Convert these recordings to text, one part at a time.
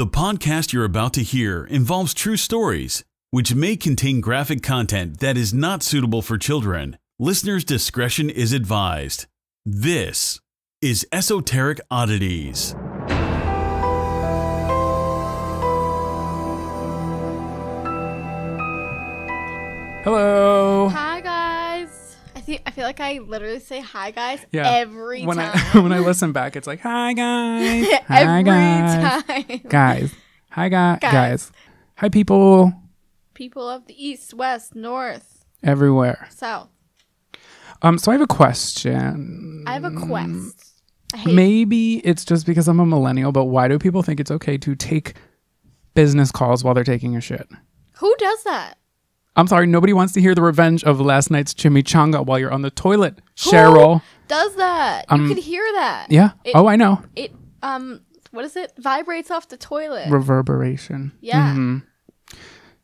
The podcast you're about to hear involves true stories, which may contain graphic content that is not suitable for children. Listeners' discretion is advised. This is Esoteric Oddities. Hello. Hi, guys. I feel like I literally say hi, guys, every time. When I listen back, it's like, hi, guys. Hi, guys. Hi, people. People of the east, west, north. Everywhere. South. So I have a question. I have a quest. Maybe it's just because I'm a millennial, but why do people think it's okay to take business calls while they're taking a shit? Who does that? I'm sorry, nobody wants to hear the revenge of last night's chimichanga while you're on the toilet, Cheryl. Who does that? You could hear that. Yeah. I know. It, what is it? Vibrates off the toilet. Reverberation. Yeah. Mm-hmm.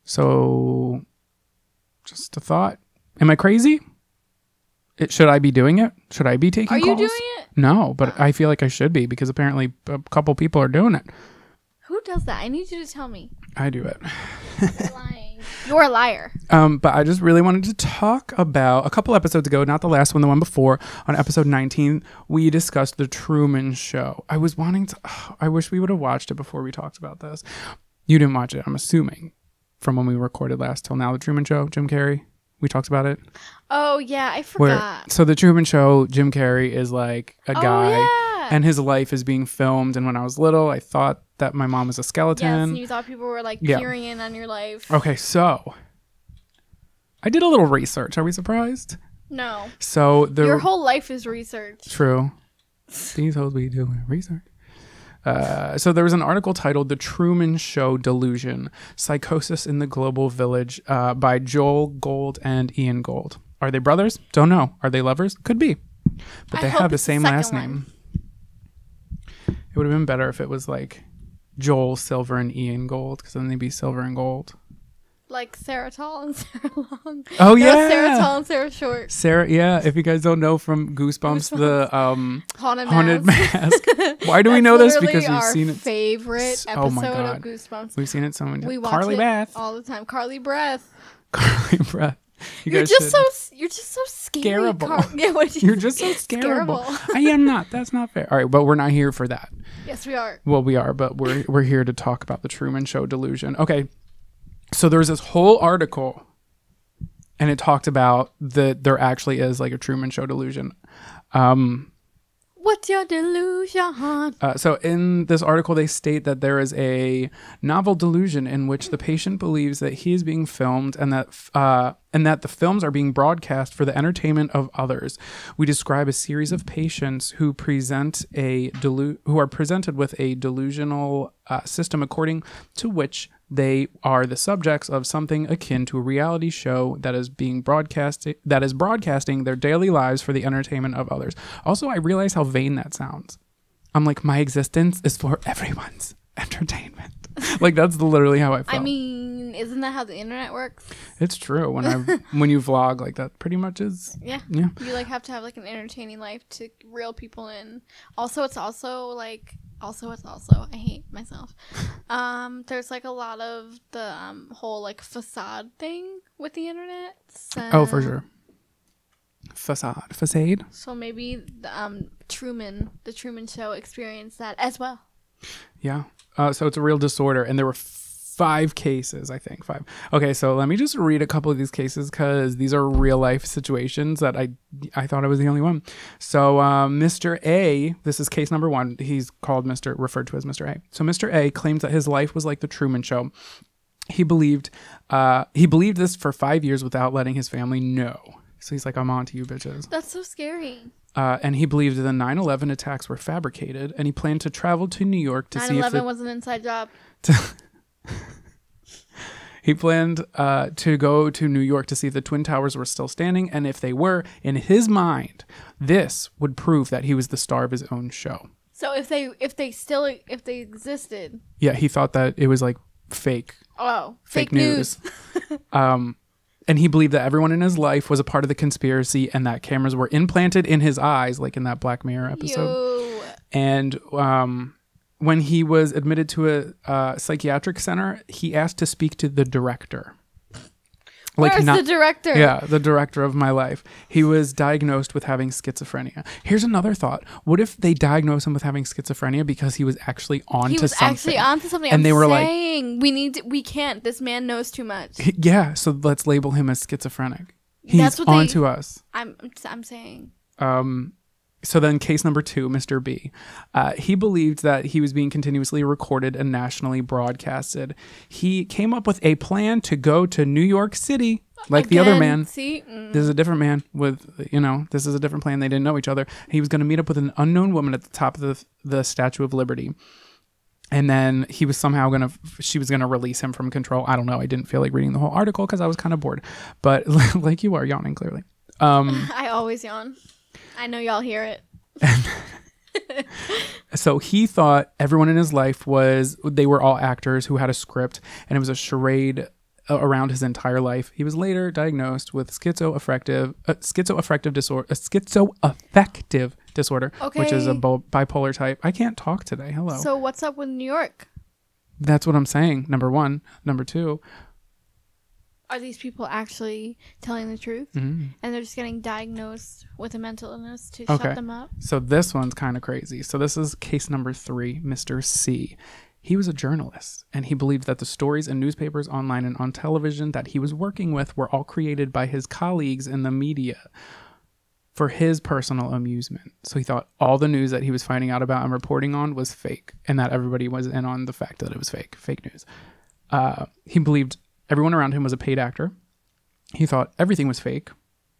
So, just a thought. Am I crazy? Should I be doing it? Should I be taking calls? Are you doing it? No, but I feel like I should be because apparently a couple people are doing it. Who does that? I need you to tell me. I do it. You're lying. You're a liar. But I just really wanted to talk about a couple episodes ago, not the last one, the one before, on episode 19, we discussed The Truman Show. I was wanting to, I wish we would have watched it before we talked about this. You didn't watch it, I'm assuming, from when we recorded last till now. The Truman Show, Jim Carrey. We talked about it. Oh, yeah. I forgot. So The Truman Show, Jim Carrey is like a guy and his life is being filmed. And when I was little, I thought that my mom was a skeleton. Yes, and you thought people were like peering in on your life. Okay, so I did a little research. Are we surprised? No. So your whole life is research. True. These hoes be doing research. So there was an article titled The Truman Show Delusion, Psychosis in the Global Village by Joel Gold and Ian Gold. Are they brothers? Don't know. Are they lovers? Could be. But they have the same last name. It would have been better if it was like Joel Silver and Ian Gold, because then they'd be Silver and Gold. Like Sarah Tall and Sarah Long. Oh, yeah. No, Sarah Tall and Sarah Short. Sarah, yeah. If you guys don't know from Goosebumps, the Haunted Mask. Why do we know this? Because we've seen it. Our favorite episode of Goosebumps. We've seen it so many times. We watch Carly Beth all the time. Carly Beth. Carly Beth. You're just so scarable. You're just so scarable. I am not. That's not fair. All right, but we're not here for that. Yes, we are. Well, we are, but we're here to talk about the Truman Show delusion. Okay. So there's this whole article and it talked about that there actually is like a Truman Show delusion. What's your delusion? So in this article, they state that there is a novel delusion in which the patient believes that he is being filmed and that the films are being broadcast for the entertainment of others. We describe a series of patients who are presented with a delusional system according to which they are the subjects of something akin to a reality show that is being broadcasted, that is broadcasting their daily lives for the entertainment of others. Also, I realize how vain that sounds. I'm like, my existence is for everyone's entertainment. Like, that's literally how I felt. I mean, isn't that how the internet works? It's true. When you vlog, like, that pretty much is. Yeah. Yeah. You, like, have to have, like, an entertaining life to reel people in. Also, I hate myself. There's, like, a lot of the whole, like, facade thing with the internet. So. Oh, for sure. Facade. So maybe the Truman Show experienced that as well. Yeah. So it's a real disorder. And there were five cases, I think. Five. Okay, so let me just read a couple of these cases because these are real life situations that I thought I was the only one. So Mr. A, this is case number one. He's referred to as Mr. A. So Mr. A claims that his life was like the Truman Show. He believed this for 5 years without letting his family know. So he's like, I'm on to you bitches. That's so scary. And he believed the 9/11 attacks were fabricated, and he planned to travel to New York to see if 9/11 was an inside job. He planned to go to New York to see if the Twin Towers were still standing, and if they were, in his mind, this would prove that he was the star of his own show. So if they existed. Yeah, he thought that it was like fake. Oh, fake news. And he believed that everyone in his life was a part of the conspiracy and that cameras were implanted in his eyes, like in that Black Mirror episode. And when he was admitted to a psychiatric center, he asked to speak to the director. Like, where's the director? Yeah, the director of my life. He was diagnosed with having schizophrenia. Here's another thought. What if they diagnosed him with having schizophrenia because he was actually onto something? He was actually onto something. And they were like, we can't. This man knows too much. Yeah, so let's label him as schizophrenic. He's onto us. I'm saying. So then case number 2, Mr. B. He believed that he was being continuously recorded and nationally broadcasted. He came up with a plan to go to New York City, like the other man. See? Mm. This is a different man with, you know, this is a different plan. They didn't know each other. He was going to meet up with an unknown woman at the top of the Statue of Liberty. And then he was somehow going to, she was going to release him from control. I don't know. I didn't feel like reading the whole article because I was kind of bored. But like you are, yawning clearly. I always yawn. I know y'all hear it. So he thought everyone in his life was, they were all actors who had a script, and it was a charade around his entire life. He was later diagnosed with schizoaffective disorder, okay, which is a bipolar type. I can't talk today. Hello. So what's up with New York? That's what I'm saying. Number one. Number two. Are these people actually telling the truth? Mm-hmm. And they're just getting diagnosed with a mental illness to shut them up? So this one's kind of crazy. So this is case number 3, Mr. C. He was a journalist, and he believed that the stories in newspapers, online, and on television that he was working with were all created by his colleagues in the media for his personal amusement. So he thought all the news that he was finding out about and reporting on was fake, and that everybody was in on the fact that it was fake news. He believed everyone around him was a paid actor. He thought everything was fake.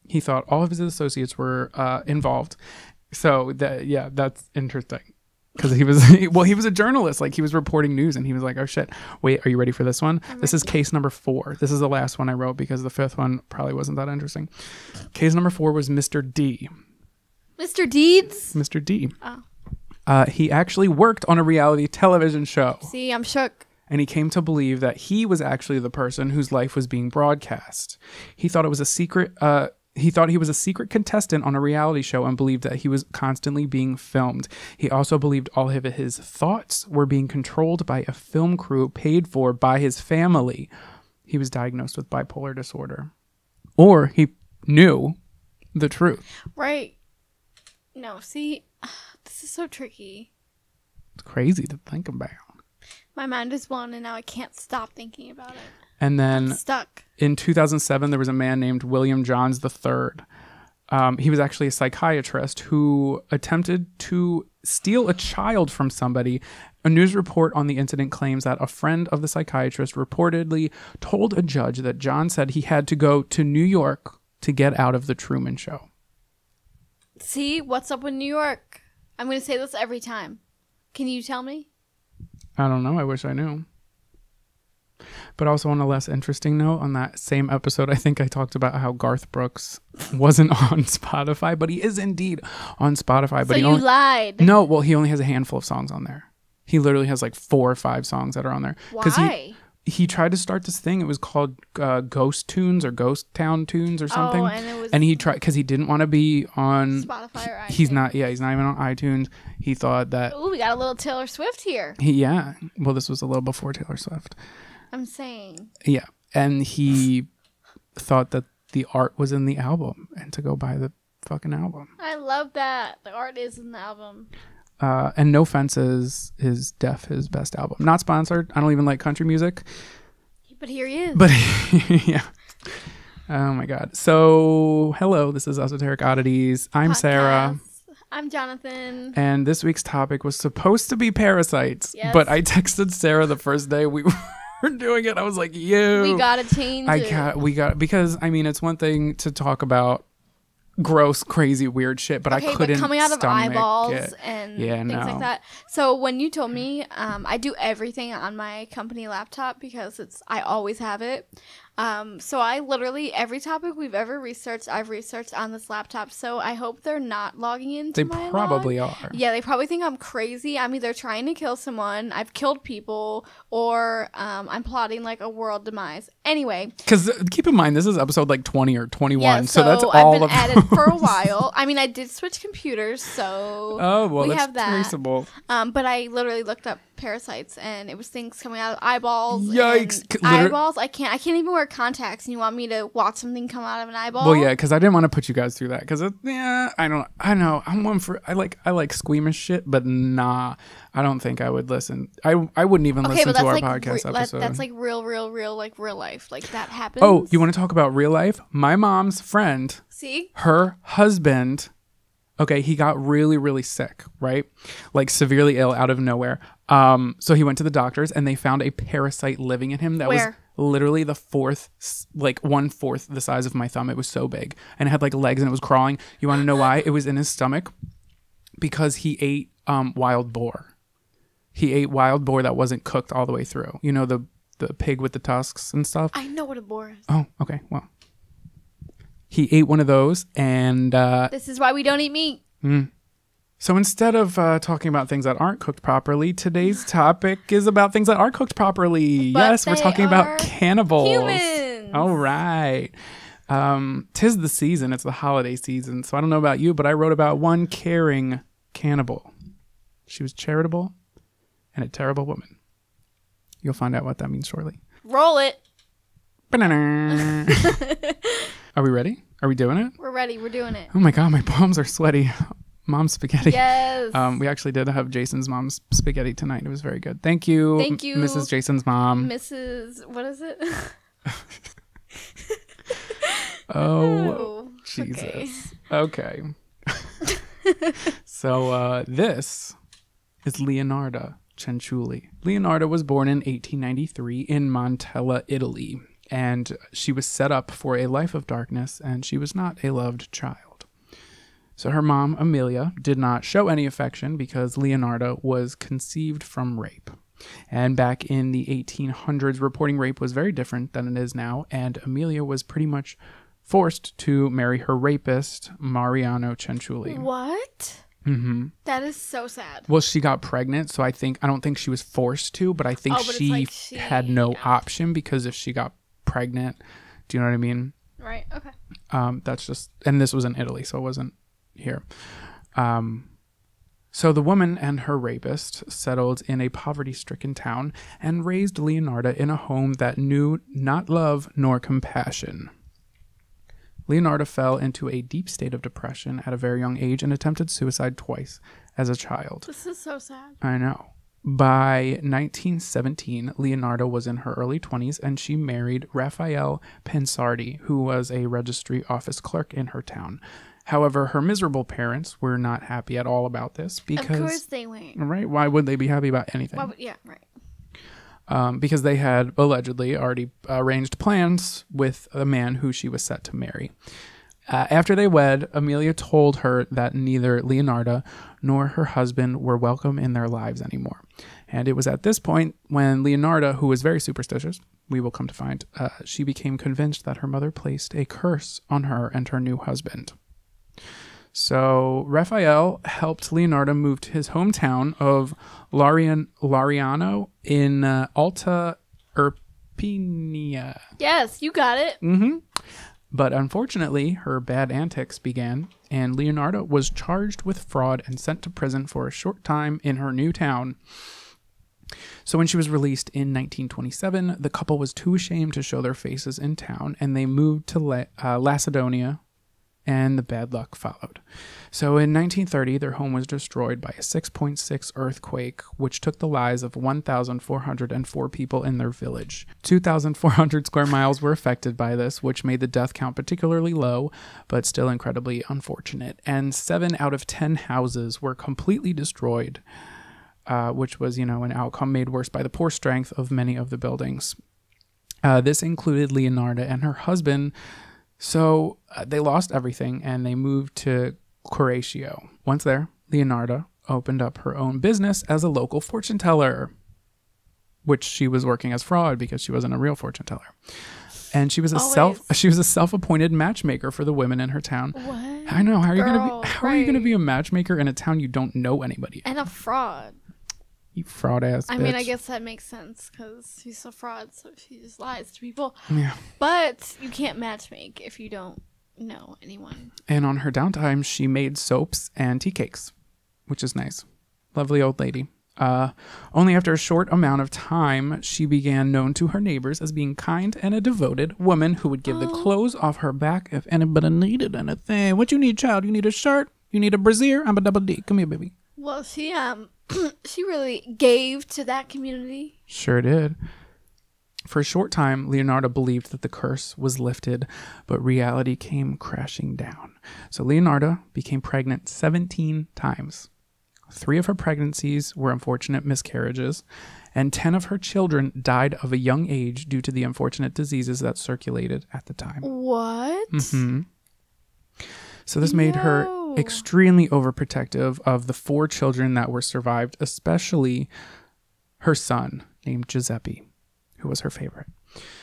He thought all of his associates were involved. So, yeah, that's interesting. Because he was, well, he was a journalist. Like, he was reporting news, and he was like, oh, shit. Wait, are you ready for this one? This is case number 4. This is the last one I wrote because the 5th one probably wasn't that interesting. Case number 4 was Mr. D. Mr. Deeds? Mr. D. Oh. He actually worked on a reality television show. See, I'm shook. And he came to believe that he was actually the person whose life was being broadcast. He thought it was a secret. He thought he was a secret contestant on a reality show and believed that he was constantly being filmed. He also believed all of his thoughts were being controlled by a film crew paid for by his family. He was diagnosed with bipolar disorder. Or he knew the truth. Right. No, see, this is so tricky. It's crazy to think about. My mind is blown, and now I can't stop thinking about it. And then I'm stuck. In 2007, there was a man named William Johns III. He was actually a psychiatrist who attempted to steal a child from somebody. A news report on the incident claims that a friend of the psychiatrist reportedly told a judge that John said he had to go to New York to get out of The Truman Show. See, what's up with New York? I'm going to say this every time. Can you tell me? I don't know. I wish I knew. But also on a less interesting note, on that same episode, I think I talked about how Garth Brooks wasn't on Spotify, but he is indeed on Spotify. But so you lied. No, well, he only has a handful of songs on there. He literally has like 4 or 5 songs that are on there. Why? He tried to start this thing. It was called Ghost Tunes or Ghost Town Tunes or something. Oh, and it was. And he tried because he didn't want to be on Spotify or iTunes. He's not. Yeah, he's not even on iTunes. He thought that. Oh, we got a little Taylor Swift here. Yeah. Well, this was a little before Taylor Swift. I'm saying. Yeah, and he thought that the art was in the album, and to go buy the fucking album. I love that the art is in the album. And No Fences is his best album. Not sponsored. I don't even like country music. But here he is. But yeah. Oh my God. So hello, this is Esoteric Oddities. I'm Podcast. Sarah. I'm Jonathan. And this week's topic was supposed to be parasites. Yes. But I texted Sarah the first day we were doing it. I was like, we gotta change it. Because I mean, it's one thing to talk about gross, crazy, weird shit, but I couldn't. But coming out of eyeballs it. And things like that. So when you told me, I do everything on my company laptop because I always have it. So I literally, every topic we've ever researched, I've researched on this laptop. So I hope they're not logging into my log. They probably are. Yeah, they probably think I'm crazy. I'm either trying to kill someone, I've killed people, or I'm plotting like a world demise. Anyway. Because keep in mind, this is episode like 20 or 21. Yeah, so that's all I've been at it for a while. I mean, I did switch computers, so we that's have that. Traceable. But I literally looked up parasites, and it was things coming out of eyeballs. Yikes! Eyeballs. I can't even wear contacts, and you want me to watch something come out of an eyeball? Well, yeah, because I didn't want to put you guys through that. Because I know. I'm one for I like squeamish shit, but nah, I don't think I would listen. I wouldn't even listen to our podcast episode. That's like real life. Like that happens. Oh, you want to talk about real life? My mom's friend. See? Her husband. Okay, he got really, really sick, right? Like severely ill out of nowhere. So he went to the doctors, and they found a parasite living in him that was literally the one fourth the size of my thumb. It was so big, and it had like legs, and it was crawling. You want to know why? It was in his stomach because he ate wild boar. He ate wild boar that wasn't cooked all the way through. You know the pig with the tusks and stuff. I know what a boar is. Oh, okay. Well. He ate one of those, and... this is why we don't eat meat. Mm. So instead of talking about things that aren't cooked properly, today's topic is about things that are cooked properly. But yes, we're talking about cannibals. Humans. All right. 'Tis the season. It's the holiday season. So I don't know about you, but I wrote about one caring cannibal. She was charitable and a terrible woman. You'll find out what that means shortly. Roll it. Banana. Are we ready? Are we doing it? We're ready. We're doing it. Oh my God, my palms are sweaty. Mom's spaghetti. Yes. We actually did have Jason's mom's spaghetti tonight. It was very good. Thank you. Thank you, Mrs. Jason's mom. Mrs. What is it? Oh, Jesus. Okay. So this is Leonarda Cianciulli. Leonarda was born in 1893 in Montella, Italy. And she was set up for a life of darkness, and she was not a loved child. So her mom, Amelia, did not show any affection because Leonarda was conceived from rape. And back in the 1800s, reporting rape was very different than it is now, and Amelia was pretty much forced to marry her rapist, Mariano Cianciulli. What? Mm-hmm. That is so sad. Well, she got pregnant, so I don't think she was forced to, but I think she had no option, because if she got pregnant. Do you know what I mean? Right. Okay. That's just, and this was in Italy, so it wasn't here. So the woman and her rapist settled in a poverty-stricken town and raised Leonarda in a home that knew not love nor compassion. Leonarda fell into a deep state of depression at a very young age and attempted suicide twice as a child. This is so sad. I know. By 1917, Leonarda was in her early 20s, and she married Raphael Pensardi, who was a registry office clerk in her town. However, her miserable parents were not happy at all about this because... Of course they weren't. Right? Why would they be happy about anything? Yeah, right. Because they had allegedly already arranged plans with a man who she was set to marry. After they wed, Amelia told her that neither Leonarda nor her husband were welcome in their lives anymore. And it was at this point when Leonarda, who was very superstitious, we will come to find, she became convinced that her mother placed a curse on her and her new husband. So Raphael helped Leonarda move to his hometown of Lariano in Alta Irpinia. Yes, you got it. Mm-hmm. But unfortunately, her bad antics began, and Leonarda was charged with fraud and sent to prison for a short time in her new town. So when she was released in 1927, the couple was too ashamed to show their faces in town, and they moved to Lacedonia, and the bad luck followed. So in 1930, their home was destroyed by a 6.6 earthquake, which took the lives of 1,404 people in their village. 2,400 square miles were affected by this, which made the death count particularly low, but still incredibly unfortunate. And 7 out of 10 houses were completely destroyed, which was, an outcome made worse by the poor strength of many of the buildings. This included Leonarda and her husband. So they lost everything, and they moved to Correggio. Once there, Leonarda opened up her own business as a local fortune teller, which she was working as fraud because she wasn't a real fortune teller. And she was a self-appointed matchmaker for the women in her town. What? I know. How are you going to be a matchmaker in a town you don't know anybody? And a fraud. You fraud ass bitch. I mean, I guess that makes sense because she's a fraud, so she just lies to people. Yeah. But you can't matchmake if you don't know anyone. And on her downtime, she made soaps and tea cakes, which is nice. Lovely old lady. Only after a short amount of time, she began known to her neighbors as being kind and a devoted woman who would give the clothes off her back if anybody needed anything. What you need, child? You need a shirt? You need a brassiere? I'm a double D. Come here, baby. Well, she she really gave to that community. Sure did. For a short time, Leonarda believed that the curse was lifted, but reality came crashing down. So Leonarda became pregnant 17 times. 3 of her pregnancies were unfortunate miscarriages, and 10 of her children died of a young age due to the unfortunate diseases that circulated at the time. What? Mm-hmm. So this made her extremely overprotective of the 4 children that were survived, especially her son named Giuseppe, who was her favorite.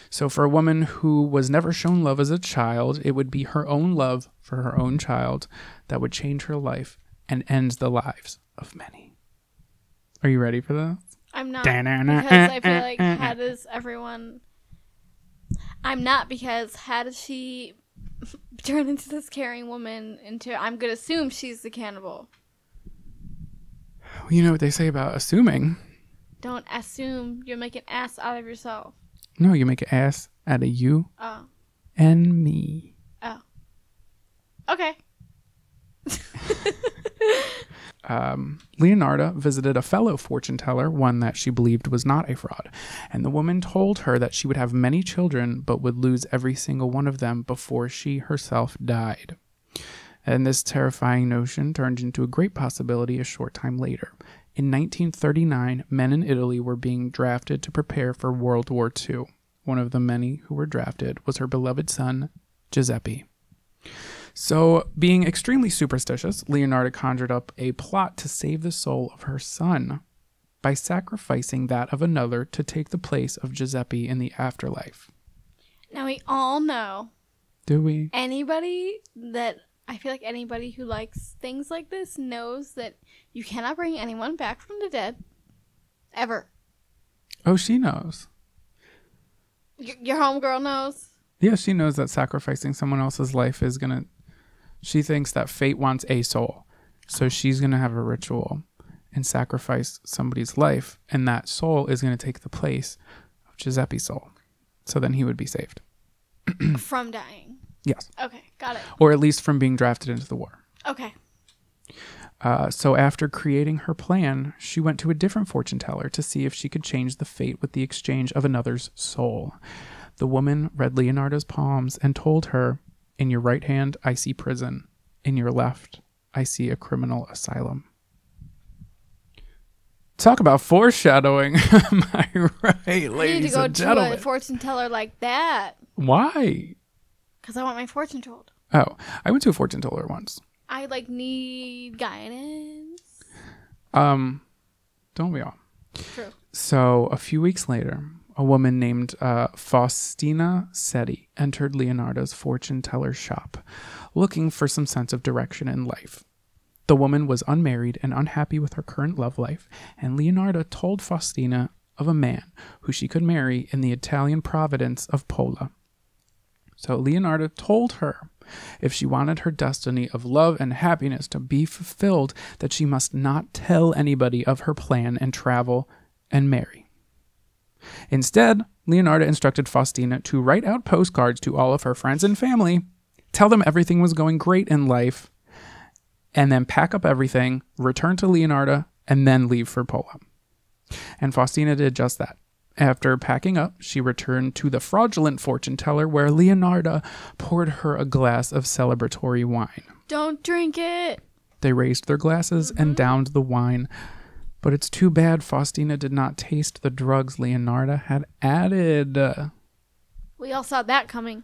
So for a woman who was never shown love as a child, it would be her own love for her own child that would change her life and end the lives of many. Are you ready for that? I'm not, because I feel like how does everyone... I'm not, because how does she turn into this caring woman into... I'm going to assume she's the cannibal. Well, you know what they say about assuming. Don't assume. You'll make an ass out of yourself. No, you make an ass out of you and me. Oh. Okay. Leonarda visited a fellow fortune teller, one that she believed was not a fraud, and the woman told her that she would have many children but would lose every single one of them before she herself died. And this terrifying notion turned into a great possibility a short time later. In 1939, men in Italy were being drafted to prepare for World War II. One of the many who were drafted was her beloved son, Giuseppe. So, being extremely superstitious, Leonarda conjured up a plot to save the soul of her son by sacrificing that of another to take the place of Giuseppe in the afterlife. Now, we all know. Do we? Anybody that, I feel like anybody who likes things like this knows that you cannot bring anyone back from the dead. Ever. Oh, she knows. Your homegirl knows. Yeah, she knows that sacrificing someone else's life is going to... She thinks that fate wants a soul. So she's going to have a ritual and sacrifice somebody's life. And that soul is going to take the place of Giuseppe's soul. So then he would be saved. From dying? Yes. Okay, got it. Or at least from being drafted into the war. Okay. So after creating her plan, she went to a different fortune teller to see if she could change the fate with the exchange of another's soul. The woman read Leonarda's palms and told her, "In your right hand, I see prison. In your left, I see a criminal asylum." Talk about foreshadowing. Am I right, ladies and gentlemen? I need to go to a fortune teller like that. Why? Because I want my fortune told. Oh, I went to a fortune teller once. I, like, need guidance. Don't we all? True. So a few weeks later, a woman named Faustina Setti entered Leonarda's fortune teller shop, looking for some sense of direction in life. The woman was unmarried and unhappy with her current love life, and Leonarda told Faustina of a man who she could marry in the Italian province of Pola. So Leonarda told her if she wanted her destiny of love and happiness to be fulfilled, that she must not tell anybody of her plan and travel and marry. Instead, Leonarda instructed Faustina to write out postcards to all of her friends and family, tell them everything was going great in life, and then pack up everything, return to Leonarda, and then leave for Pola. And Faustina did just that. After packing up, she returned to the fraudulent fortune teller where Leonarda poured her a glass of celebratory wine. Don't drink it! They raised their glasses and downed the wine. But it's too bad Faustina did not taste the drugs Leonarda had added. We all saw that coming.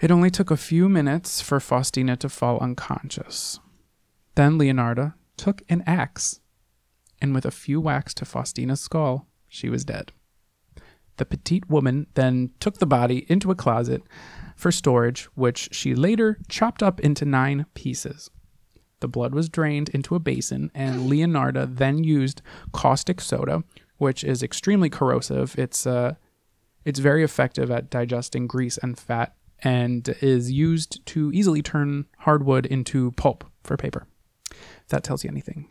It only took a few minutes for Faustina to fall unconscious. Then Leonarda took an axe, and with a few whacks to Faustina's skull, she was dead. The petite woman then took the body into a closet for storage, which she later chopped up into 9 pieces. The blood was drained into a basin, and Leonarda then used caustic soda, which is extremely corrosive. It's very effective at digesting grease and fat, and is used to easily turn hardwood into pulp for paper, if that tells you anything.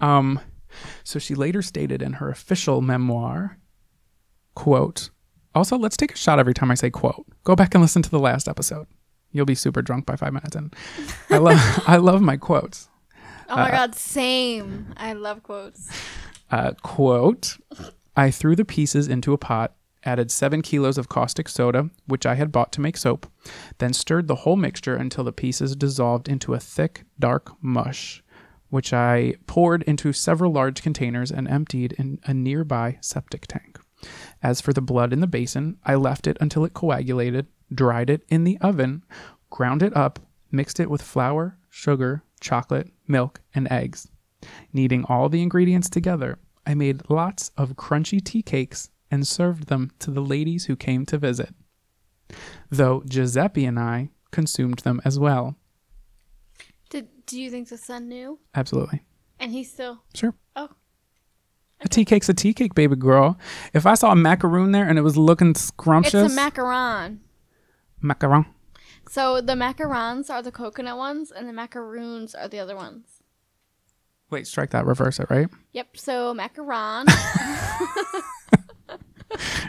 So she later stated in her official memoir, quote, also, let's take a shot every time I say quote. Go back and listen to the last episode. You'll be super drunk by 5 minutes in. I love my quotes. Oh my God, same. I love quotes. Quote, I threw the pieces into a pot, added 7 kilos of caustic soda, which I had bought to make soap, then stirred the whole mixture until the pieces dissolved into a thick, dark mush, which I poured into several large containers and emptied in a nearby septic tank. As for the blood in the basin, I left it until it coagulated, dried it in the oven, ground it up, mixed it with flour, sugar, chocolate, milk, and eggs. Kneading all the ingredients together, I made lots of crunchy tea cakes and served them to the ladies who came to visit, though Giuseppe and I consumed them as well. Do you think the son knew? Absolutely. And he still? Sure. Oh. Okay. A tea cake's a tea cake, baby girl. If I saw a macaroon there and it was looking scrumptious. It's a macaron. Macaron. So the macarons are the coconut ones and the macaroons are the other ones. Wait, strike that, reverse it, right? Yep, so macaron.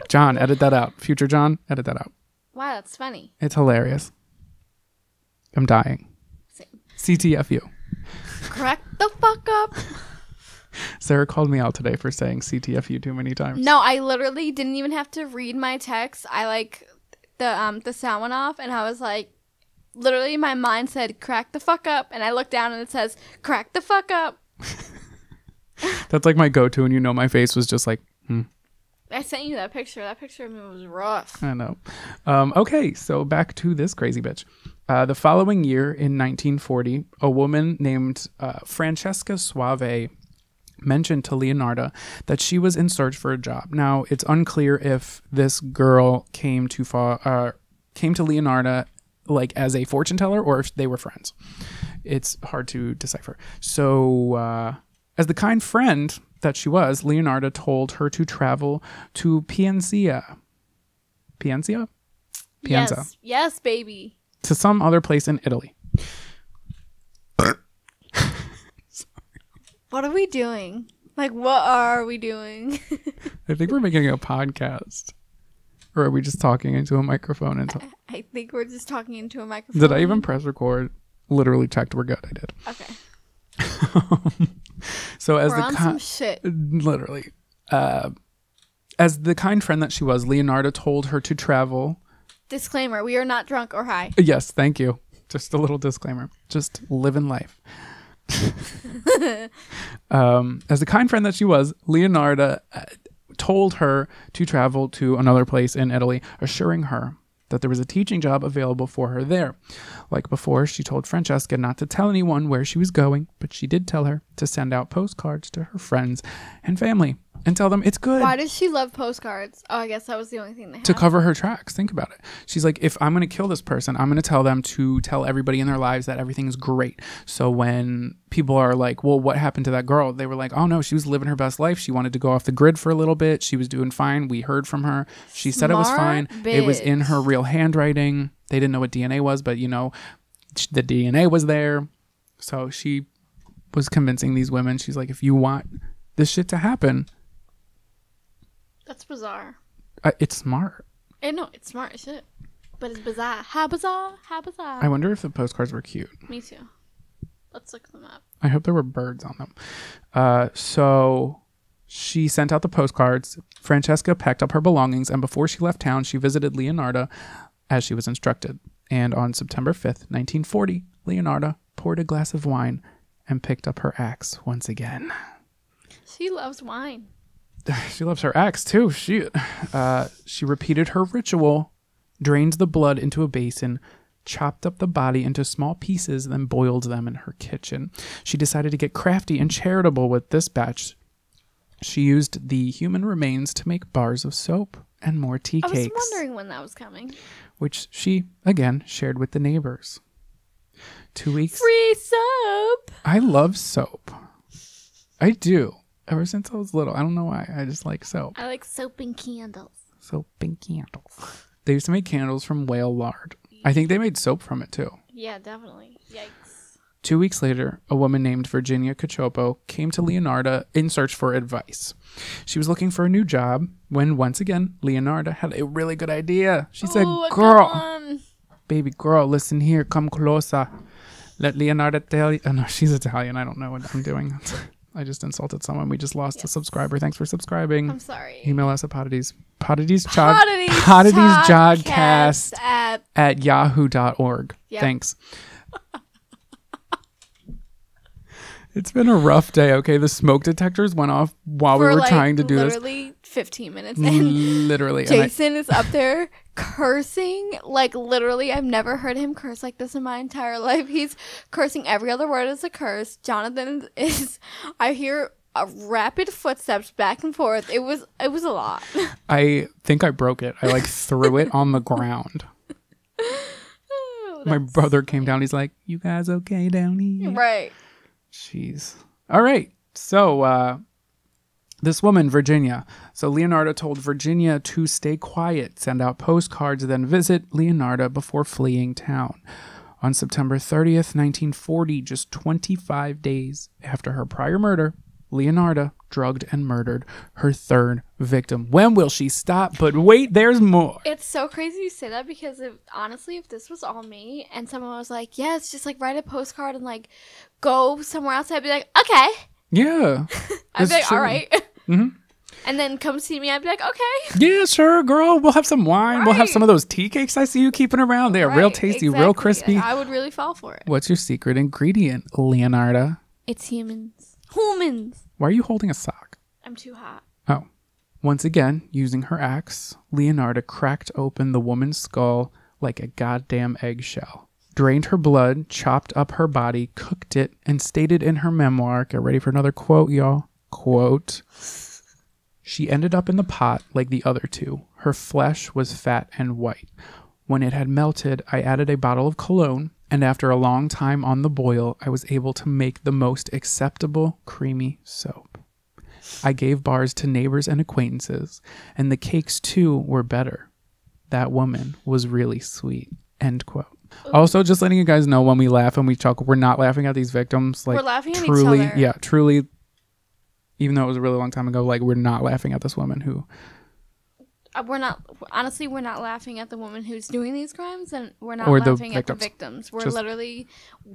John, edit that out. Future John, edit that out. Wow, that's funny. It's hilarious. I'm dying. Same. CTFU. Crack the fuck up. Sarah called me out today for saying CTFU too many times. No, I literally didn't even have to read my text. I like the sound went off and I was like, literally my mind said crack the fuck up, and I looked down and it says crack the fuck up. That's like my go-to, and you know my face was just like, hmm. I sent you that picture. That picture of me was rough. I know. Okay, so back to this crazy bitch. The following year, in 1940, a woman named Francesca Suave mentioned to Leonarda that she was in search for a job. Now, it's unclear if this girl came to Leonarda like as a fortune teller or if they were friends. It's hard to decipher. So, as the kind friend that she was, Leonarda told her to travel to Piacenza. Piacenza? Piacenza. Yes, yes, baby. To some other place in Italy. What are we doing? Like, what are we doing? I think we're making a podcast. Or are we just talking into a microphone? I think we're just talking into a microphone. Did I even press record? Literally checked. We're good. I did. Okay. So as the kind friend that she was, Leonarda told her to travel. Disclaimer, we are not drunk or high. Yes, thank you. Just a little disclaimer. Just living life. As the kind friend that she was, Leonarda told her to travel to another place in Italy, assuring her that there was a teaching job available for her there. Like before, she told Francesca not to tell anyone where she was going, but she did tell her to send out postcards to her friends and family and tell them it's good. Why does she love postcards? Oh, I guess that was the only thing they had. To cover her tracks. Think about it. She's like, if I'm going to kill this person, I'm going to tell them to tell everybody in their lives that everything's great. So when people are like, well, what happened to that girl? They were like, oh no, she was living her best life. She wanted to go off the grid for a little bit. She was doing fine. We heard from her. She said it was fine. Bitch. It was in her real handwriting. They didn't know what DNA was, but you know, the DNA was there. So she was convincing these women. She's like, if you want this shit to happen. That's bizarre. It's smart. I know, it's smart shit. But it's bizarre. How bizarre? How bizarre? I wonder if the postcards were cute. Me too. Let's look them up. I hope there were birds on them. So she sent out the postcards. Francesca packed up her belongings, and before she left town, she visited Leonarda as she was instructed. And on September 5th, 1940, Leonarda poured a glass of wine and picked up her axe once again. She loves wine. She loves her axe too. She repeated her ritual, drained the blood into a basin, chopped up the body into small pieces, then boiled them in her kitchen. She decided to get crafty and charitable with this batch. She used the human remains to make bars of soap and more tea cakes. I was wondering when that was coming. Which she, again, shared with the neighbors. 2 weeks. Free soap! I love soap. I do. Ever since I was little. I don't know why. I just like soap. I like soap and candles. Soap and candles. They used to make candles from whale lard. I think they made soap from it, too. Yeah, definitely. Yikes. 2 weeks later, a woman named Virginia Cachopo came to Leonarda in search for advice. She was looking for a new job when, once again, Leonarda had a really good idea. She said, girl, baby girl, listen here, come closer. Let Leonarda tell you. Oh, no, she's Italian. I don't know what I'm doing. I just insulted someone. We just lost a subscriber. Thanks for subscribing. I'm sorry. Email us at poddities podcast at yahoo.org. Yep. Thanks. It's been a rough day, okay? The smoke detectors went off while we were trying to do this. Literally 15 minutes in. Literally. Jason is up there cursing. Like, literally, I've never heard him curse like this in my entire life. He's cursing. Every other word is a curse. Jonathan is... I hear rapid footsteps back and forth. It was a lot. I think I broke it. I, like, threw it on the ground. Oh, my brother came down. He's like, you guys okay down here? Right. Jeez. All right. So this woman, Virginia. So Leonarda told Virginia to stay quiet, send out postcards, then visit Leonarda before fleeing town. On September 30th, 1940, just 25 days after her prior murder, Leonarda drugged and murdered her third victim. When will she stop? But wait, there's more. It's so crazy you say that because honestly, if this was all me and someone was like, yes, yeah, just like write a postcard and like go somewhere else, I'd be like, okay. Yeah. I'd be like, true. All right. Mm-hmm. And then come see me, I'd be like, okay. Yeah, sure, girl. We'll have some wine. Right. We'll have some of those tea cakes I see you keeping around. They are real tasty, real crispy. I would really fall for it. What's your secret ingredient, Leonarda? It's humans. Humans. Why are you holding a sock? I'm too hot. Oh. Once again, using her axe, Leonarda cracked open the woman's skull like a goddamn eggshell, drained her blood, chopped up her body, cooked it, and stated in her memoir, get ready for another quote, y'all, quote, she ended up in the pot like the other two. Her flesh was fat and white. When it had melted, I added a bottle of cologne, and after a long time on the boil, I was able to make the most acceptable creamy soap. I gave bars to neighbors and acquaintances, and the cakes, too, were better. That woman was really sweet. End quote. Ooh. Also, just letting you guys know, when we laugh and we chuckle, we're not laughing at these victims. Like, we're laughing at each other. Yeah, truly, even though it was a really long time ago, like, we're not laughing at this woman who... Honestly, we're not laughing at the woman who's doing these crimes, and we're not laughing at the victims. We're literally,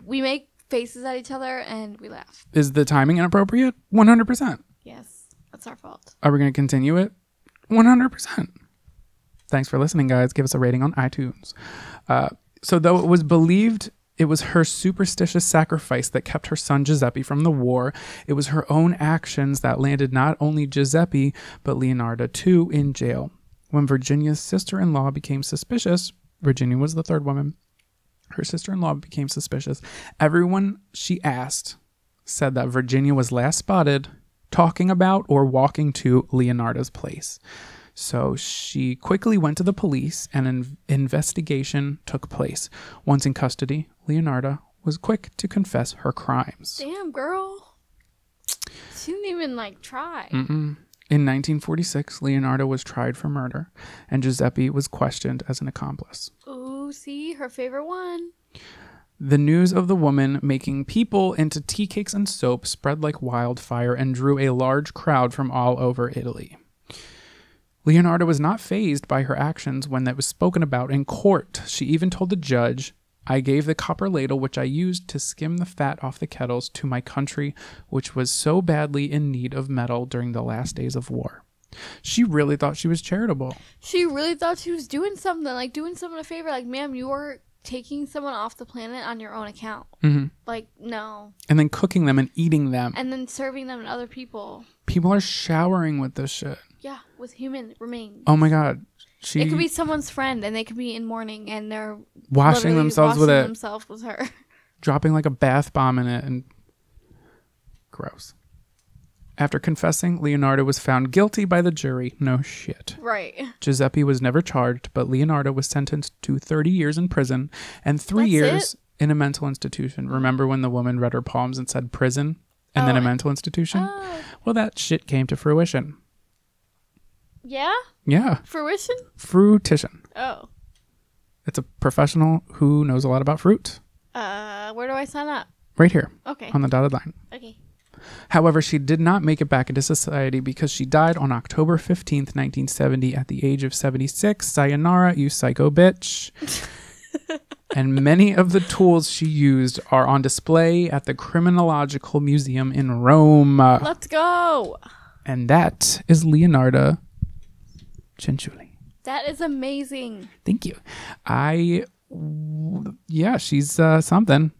we make faces at each other and we laugh. Is the timing inappropriate? 100%. Yes, that's our fault. Are we going to continue it? 100%. Thanks for listening, guys. Give us a rating on iTunes. So though it was believed it was her superstitious sacrifice that kept her son Giuseppe from the war, it was her own actions that landed not only Giuseppe, but Leonarda too in jail. When Virginia's sister-in-law became suspicious, Virginia was the third woman, her sister-in-law became suspicious. Everyone she asked said that Virginia was last spotted talking about or walking to Leonarda's place. So she quickly went to the police and an investigation took place. Once in custody, Leonarda was quick to confess her crimes. Damn, girl. She didn't even, like, try. Mm-mm. In 1946, Leonarda was tried for murder, and Giuseppe was questioned as an accomplice. Ooh, see? Her favorite one. The news of the woman making people into tea cakes and soap spread like wildfire and drew a large crowd from all over Italy. Leonarda was not fazed by her actions when that was spoken about in court. She even told the judge, I gave the copper ladle which I used to skim the fat off the kettles to my country, which was so badly in need of metal during the last days of war. She really thought she was charitable. She really thought she was doing something, like doing someone a favor. Like, ma'am, you are taking someone off the planet on your own account. Mm-hmm. Like, no. And then cooking them and eating them. And then serving them to other people. People are showering with this shit. Yeah, with human remains. Oh my God, it could be someone's friend, and they could be in mourning, and they're washing themselves with her, dropping like a bath bomb in it, and gross. After confessing, Leonarda was found guilty by the jury. No shit. Right. Giuseppe was never charged, but Leonarda was sentenced to 30 years in prison and 3 years in a mental institution. Remember when the woman read her palms and said prison and then a mental institution? Well, that shit came to fruition. Yeah? Yeah. Fruition? Fruition. Oh. It's a professional who knows a lot about fruit. Where do I sign up? Right here. Okay. On the dotted line. Okay. However, she did not make it back into society because she died on October 15th, 1970 at the age of 76. Sayonara, you psycho bitch. And many of the tools she used are on display at the Criminological Museum in Rome. Let's go. And that is Leonarda Cianciulli. That is amazing. Thank you. Yeah, she's something.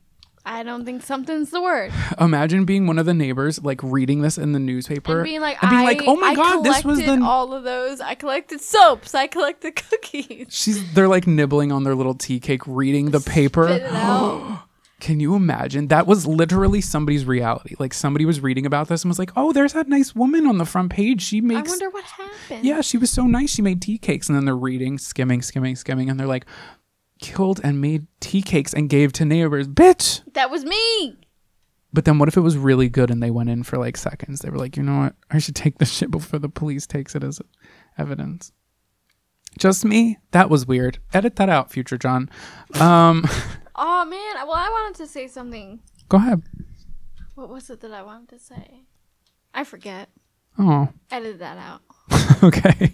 I don't think something's the word. Imagine being one of the neighbors, like reading this in the newspaper. And being like, oh my God, this was the... all of those. I collected soaps. I collected cookies. They're like nibbling on their little tea cake, reading the paper. Spit it out. Can you imagine? That was literally somebody's reality. Like somebody was reading about this and was like, oh, there's that nice woman on the front page. She makes... I wonder what happened. Yeah, she was so nice. She made tea cakes. And then they're reading, skimming. And they're like... killed and made tea cakes and gave to neighbors. Bitch! That was me! But then what if it was really good and they went in for like seconds? They were like, you know what? I should take this shit before the police takes it as evidence. Just me? That was weird. Edit that out, Future John. Oh, man. Well, I wanted to say something. Go ahead. What was it that I wanted to say? I forget. Oh. Edit that out. Okay.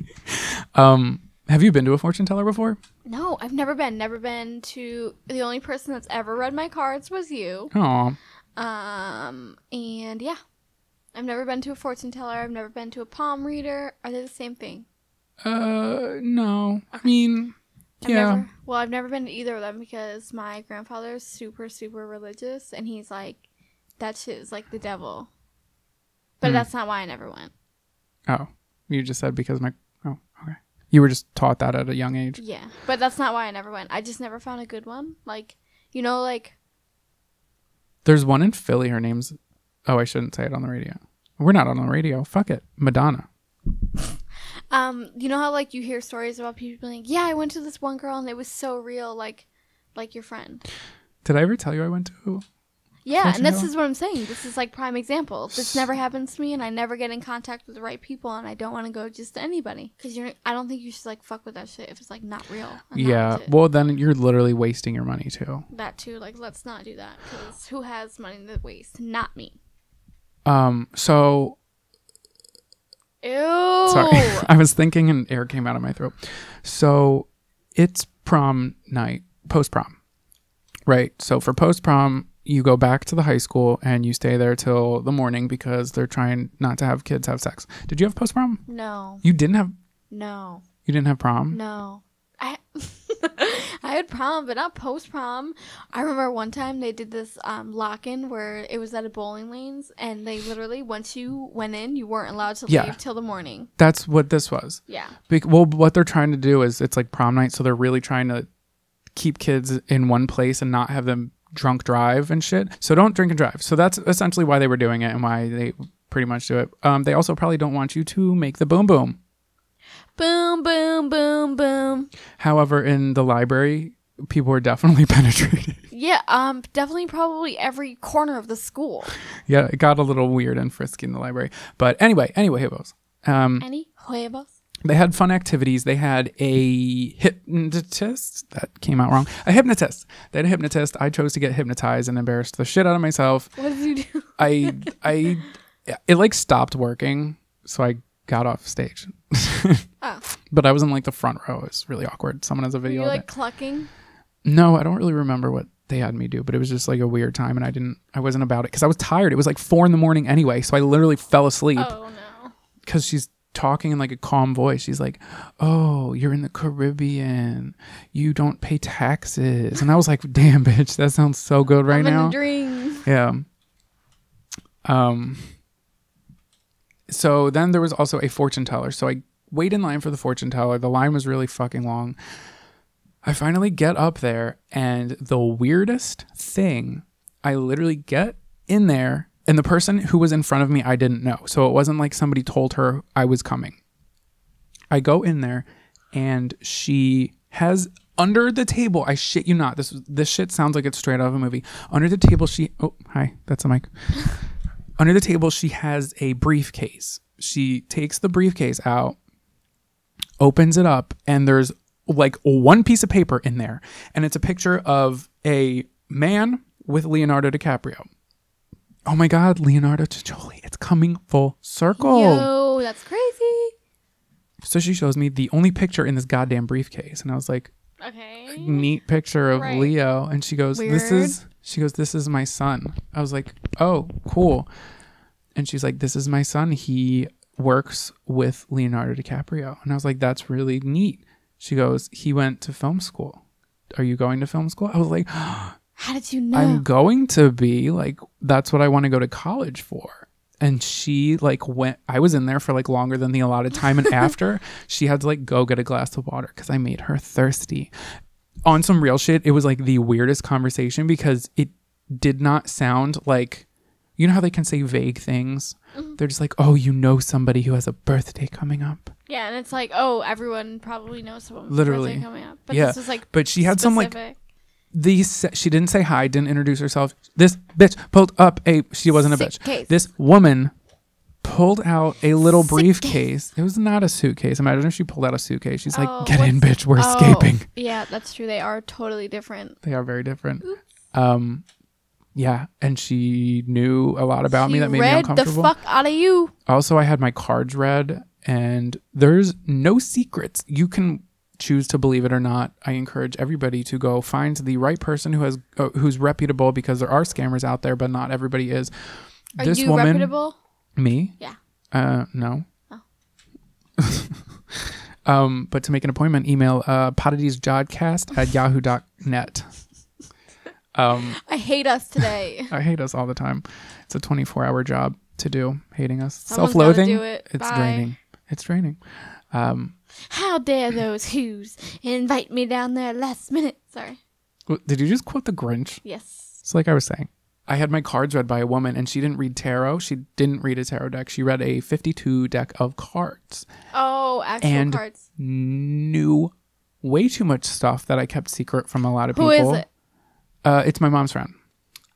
Have you been to a fortune teller before? No, I've never been. Never been to... The only person that's ever read my cards was you. Aw. And yeah. I've never been to a fortune teller. I've never been to a palm reader. Are they the same thing? No. Okay. I mean, yeah. I've never been to either of them because my grandfather's super, super religious. And he's like, that shit is like the devil. But that's not why I never went. Oh. You just said because my... You were just taught that at a young age. Yeah, but that's not why I never went. I just never found a good one. Like, you know, like... There's one in Philly. Her name's... Oh, I shouldn't say it on the radio. We're not on the radio. Fuck it. Madonna. You know how, like, you hear stories about people being like, yeah, I went to this one girl and it was so real, like your friend. Did I ever tell you I went to... Yeah, and this is what I'm saying. This is like prime example. This never happens to me, and I never get in contact with the right people, and I don't want to go just to anybody because I don't think you should like fuck with that shit if it's like not real. Yeah, well then you're literally wasting your money too. That too, like let's not do that because who has money to waste? Not me. So. Ew. Sorry, I was thinking, and air came out of my throat. So, it's prom night, post prom, right? So for post prom. You go back to the high school and you stay there till the morning because they're trying not to have kids have sex. Did you have post prom? No. You didn't have? No. You didn't have prom? No. I had prom, but not post prom. I remember one time they did this lock in where it was at a bowling lanes, and they literally once you went in, you weren't allowed to leave till the morning. That's what this was. Yeah. Well, what they're trying to do is it's like prom night, so they're really trying to keep kids in one place and not have them. Drunk drive and shit. So don't drink and drive. So that's essentially why they were doing it and why they pretty much do it. They also probably don't want you to make the boom boom. Boom, boom, boom, boom. However, in the library, people were definitely penetrated. Yeah, definitely probably every corner of the school. Yeah, it got a little weird and frisky in the library. But anyway, huevos. Any huevos? They had fun activities. They had a hypnotist. That came out wrong. A hypnotist. They had a hypnotist. I chose to get hypnotized and embarrassed the shit out of myself. What did you do? It like stopped working. So I got off stage. Oh. But I was in like the front row. It was really awkward. Someone has a video. Were you like clucking? No, I don't really remember what they had me do, but it was just like a weird time and I wasn't about it because I was tired. It was like 4 in the morning anyway. So I literally fell asleep. Oh no. Because she's talking in like a calm voice. She's like, oh, you're in the Caribbean, you don't pay taxes. And I was like, damn bitch, that sounds so good right now. Dream. Yeah. So then there was also a fortune teller. So I wait in line for the fortune teller. The line was really fucking long. I finally get up there, and the weirdest thing, I literally get in there And the person who was in front of me, I didn't know. So it wasn't like somebody told her I was coming. I go in there and she has under the table, I shit you not, this shit sounds like it's straight out of a movie. Under the table, she, oh, hi, that's a mic. Under the table, she has a briefcase. She takes the briefcase out, opens it up, and there's like one piece of paper in there. And it's a picture of a man with Leonardo DiCaprio. Oh my God, Leonardo Cianciulli. It's coming full circle. Yo, that's crazy. So she shows me the only picture in this goddamn briefcase. And I was like, okay, neat picture of right. Leo. And she goes, weird. This is my son. I was like, oh, cool. And she's like, this is my son. He works with Leonardo DiCaprio. And I was like, that's really neat. She goes, he went to film school. Are you going to film school? I was like, how did you know? I'm going to be like, that's what I want to go to college for. And she like went, I was in there for like longer than the allotted time. And after she had to like go get a glass of water because I made her thirsty. On some real shit, it was like the weirdest conversation because it did not sound like, you know how they can say vague things? Mm-hmm. They're just like, oh, you know somebody who has a birthday coming up. Yeah, and it's like, oh, everyone probably knows someone who's birthday coming up. But yeah. This was like, but she had specific. Some like, she didn't say hi, didn't introduce herself. This bitch pulled up a, she wasn't a bitch. Suitcase. This woman pulled out a little briefcase. It was not a suitcase. Imagine if she pulled out a suitcase. She's like, get in, bitch, we're escaping. Yeah, that's true. They are totally different. They are very different. Oops. Yeah, and she knew a lot about me that made me uncomfortable. Read the fuck out of you. Also, I had my cards read, and there's no secrets. You can choose to believe it or not. I encourage everybody to go find the right person who has who's reputable, because there are scammers out there, but not everybody is. Are this you woman, reputable? Me? Yeah. No. Oh. But to make an appointment, email poddiesjodcast@yahoo.net. I hate us today. I hate us all the time. It's a 24-hour job to do, hating us. Someone's self-loathing gotta do it. It's Bye. Draining. It's draining. How dare those who's invite me down there last minute. Sorry, did you just quote the Grinch? Yes. So like I was saying, I had my cards read by a woman, and she didn't read tarot. She didn't read a tarot deck. She read a 52 deck of cards. Oh, actual and cards. Knew way too much stuff that I kept secret from a lot of people. Who is it? It's my mom's friend.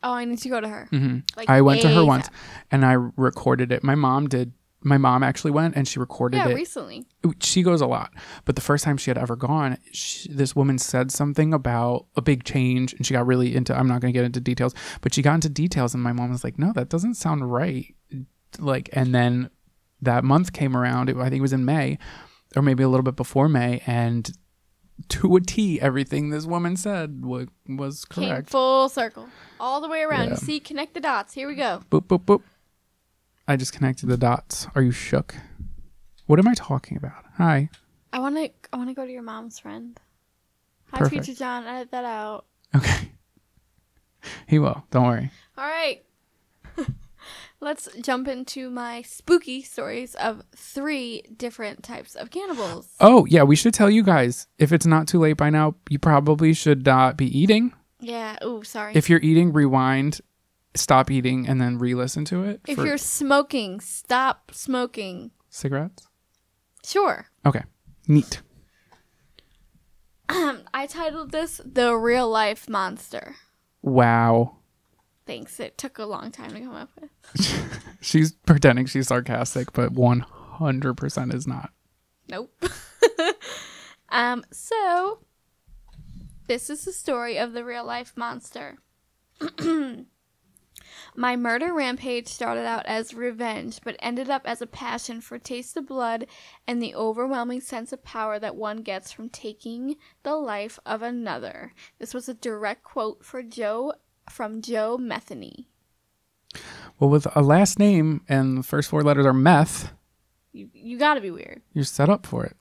Oh, I need to go to her. Mm-hmm. Like I went to her once, and I recorded it. My mom did. My mom actually went, and she recorded it. Yeah, recently. She goes a lot. But the first time she had ever gone, this woman said something about a big change, and she got really into, I'm not going to get into details, but she got into details, and my mom was like, no, that doesn't sound right. Like, and then that month came around. I think it was in May, or maybe a little bit before May, and to a T, everything this woman said was correct. Came full circle. All the way around. Yeah. You see, connect the dots. Here we go. Boop, boop, boop. I just connected the dots. Are you shook? What am I talking about? Hi. I want to go to your mom's friend. Hi, perfect. Teacher John. Edit that out. Okay. He will. Don't worry. All right. Let's jump into my spooky stories of 3 different types of cannibals. Oh, yeah. We should tell you guys, if it's not too late by now, you probably should not be eating. Yeah. Oh, sorry. If you're eating, rewind, stop eating, and then re-listen to it. If you're smoking, stop smoking. Cigarettes? Sure. Okay. Neat. I titled this The Real Life Monster. Wow. Thanks. It took a long time to come up with. She's pretending she's sarcastic, but 100% is not. Nope. So, this is the story of the real life monster. My murder rampage started out as revenge, but ended up as a passion for taste of blood and the overwhelming sense of power that one gets from taking the life of another. This was a direct quote from Joe Metheny. Well, with a last name and the first 4 letters are meth, you gotta be weird. You're set up for it.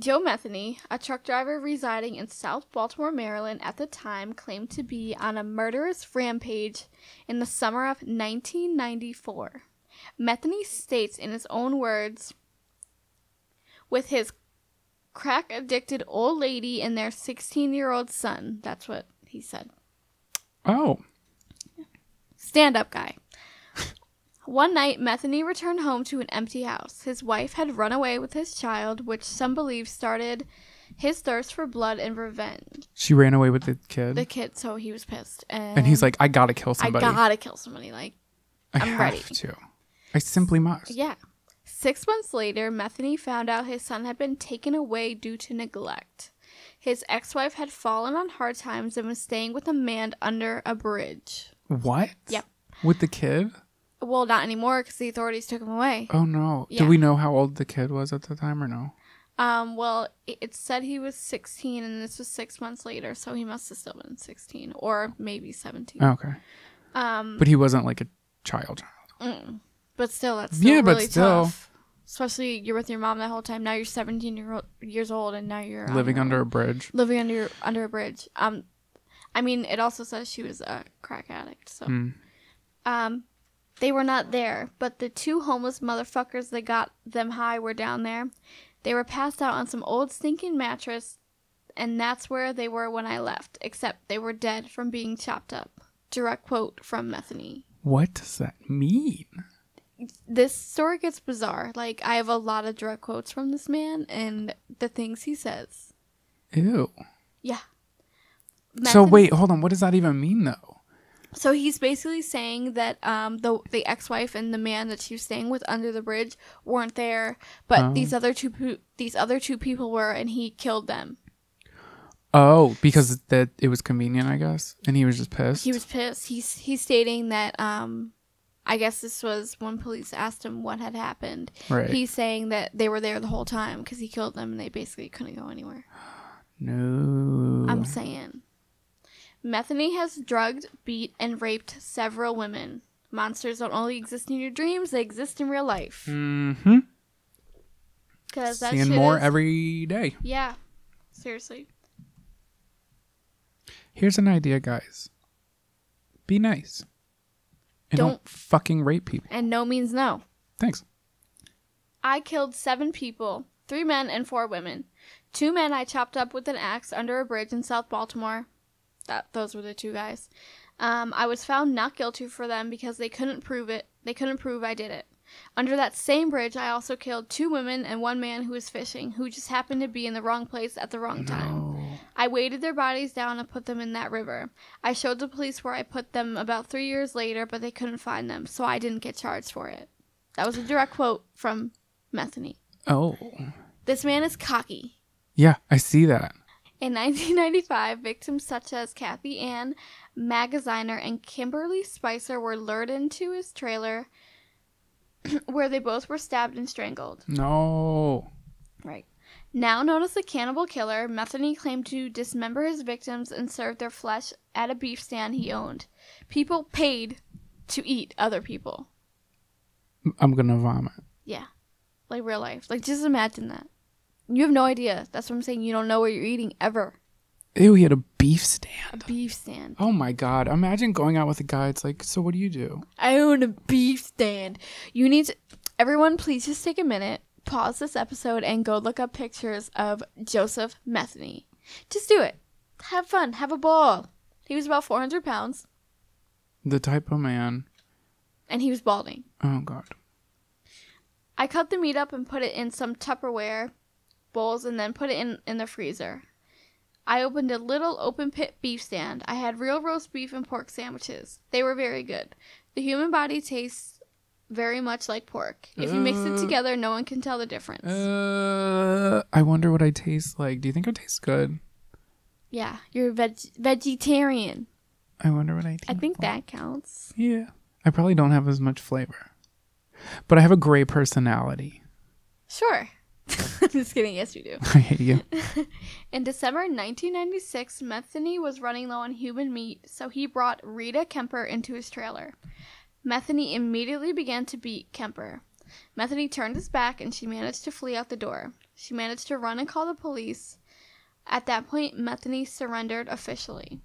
Joe Metheny, a truck driver residing in South Baltimore, Maryland at the time, claimed to be on a murderous rampage in the summer of 1994. Metheny states in his own words, with his crack-addicted old lady and their 16-year-old son. That's what he said. Oh. Stand-up guy. One night, Metheny returned home to an empty house. His wife had run away with his child, which some believe started his thirst for blood and revenge. She ran away with the kid? The kid, so he was pissed. And he's like, I gotta kill somebody. I gotta kill somebody. Like, I'm ready. I simply must. Yeah. 6 months later, Metheny found out his son had been taken away due to neglect. His ex-wife had fallen on hard times and was staying with a man under a bridge. What? Yep. With the kid? Well, not anymore because the authorities took him away. Oh, no. Yeah. Do we know how old the kid was at the time or no? Well, it said he was 16 and this was 6 months later, so he must have still been 16 or maybe 17. Okay. But he wasn't like a child. Mm-mm. But still, that's still tough. Especially you're with your mom that whole time. Now you're 17 years old and now you're... Living under a bridge. Living under a bridge. I mean, it also says she was a crack addict, so... Mm. They were not there, but the two homeless motherfuckers that got them high were down there. They were passed out on some old stinking mattress, and that's where they were when I left, except they were dead from being chopped up. Direct quote from Metheny. What does that mean? This story gets bizarre. Like, I have a lot of direct quotes from this man and the things he says. Ew. Yeah. Metheny. So wait, hold on. What does that even mean, though? So he's basically saying that the ex-wife and the man that she was staying with under the bridge weren't there, but these other two people were, and he killed them. Oh, because that it was convenient, I guess, and he was just pissed. He was pissed. He's stating that I guess this was when police asked him what had happened. Right. He's saying that they were there the whole time because he killed them, and they basically couldn't go anywhere. No. I'm saying. Metheny has drugged, beat, and raped several women. Monsters don't only exist in your dreams, they exist in real life. Mm-hmm. Because that's seeing more every day. Yeah. Seriously. Here's an idea, guys. Be nice. And don't fucking rape people. And no means no. Thanks. I killed 7 people, 3 men and 4 women. 2 men I chopped up with an axe under a bridge in South Baltimore. Those were the 2 guys. I was found not guilty for them because they couldn't prove it. They couldn't prove I did it. Under that same bridge, I also killed 2 women and 1 man who was fishing, who just happened to be in the wrong place at the wrong time. No. I weighted their bodies down and put them in that river. I showed the police where I put them about 3 years later, but they couldn't find them, so I didn't get charged for it. That was a direct quote from Metheny. Oh. This man is cocky. Yeah, I see that. In 1995, victims such as Kathy Ann Magaziner and Kimberly Spicer were lured into his trailer where they both were stabbed and strangled. No. Right. Now known as the Cannibal Killer, Metheny claimed to dismember his victims and serve their flesh at a beef stand he owned. People paid to eat other people. I'm going to vomit. Yeah. Like real life. Like just imagine that. You have no idea. That's what I'm saying. You don't know what you're eating ever. Ew, he had a beef stand. A beef stand. Oh, my God. Imagine going out with a guy. It's like, so what do you do? I own a beef stand. You need to... Everyone, please just take a minute, pause this episode, and go look up pictures of Joseph Metheny. Just do it. Have fun. Have a ball. He was about 400 pounds. The type of man. And he was balding. Oh, God. I cut the meat up and put it in some Tupperware bowls and then put it in the freezer. I opened a little open pit beef stand. I had real roast beef and pork sandwiches. They were very good. The human body tastes very much like pork. If you mix it together, no one can tell the difference. I wonder what I taste like. Do you think I taste good? Yeah, you're a vegetarian. I wonder what I taste like. I think that counts. Yeah. I probably don't have as much flavor. But I have a gray personality. Sure. I'm just kidding. Yes, you do. I hate you. In December 1996, Metheny was running low on human meat, so he brought Rita Kemper into his trailer. Metheny immediately began to beat Kemper. Metheny turned his back, and she managed to flee out the door. She managed to run and call the police. At that point, Metheny surrendered officially.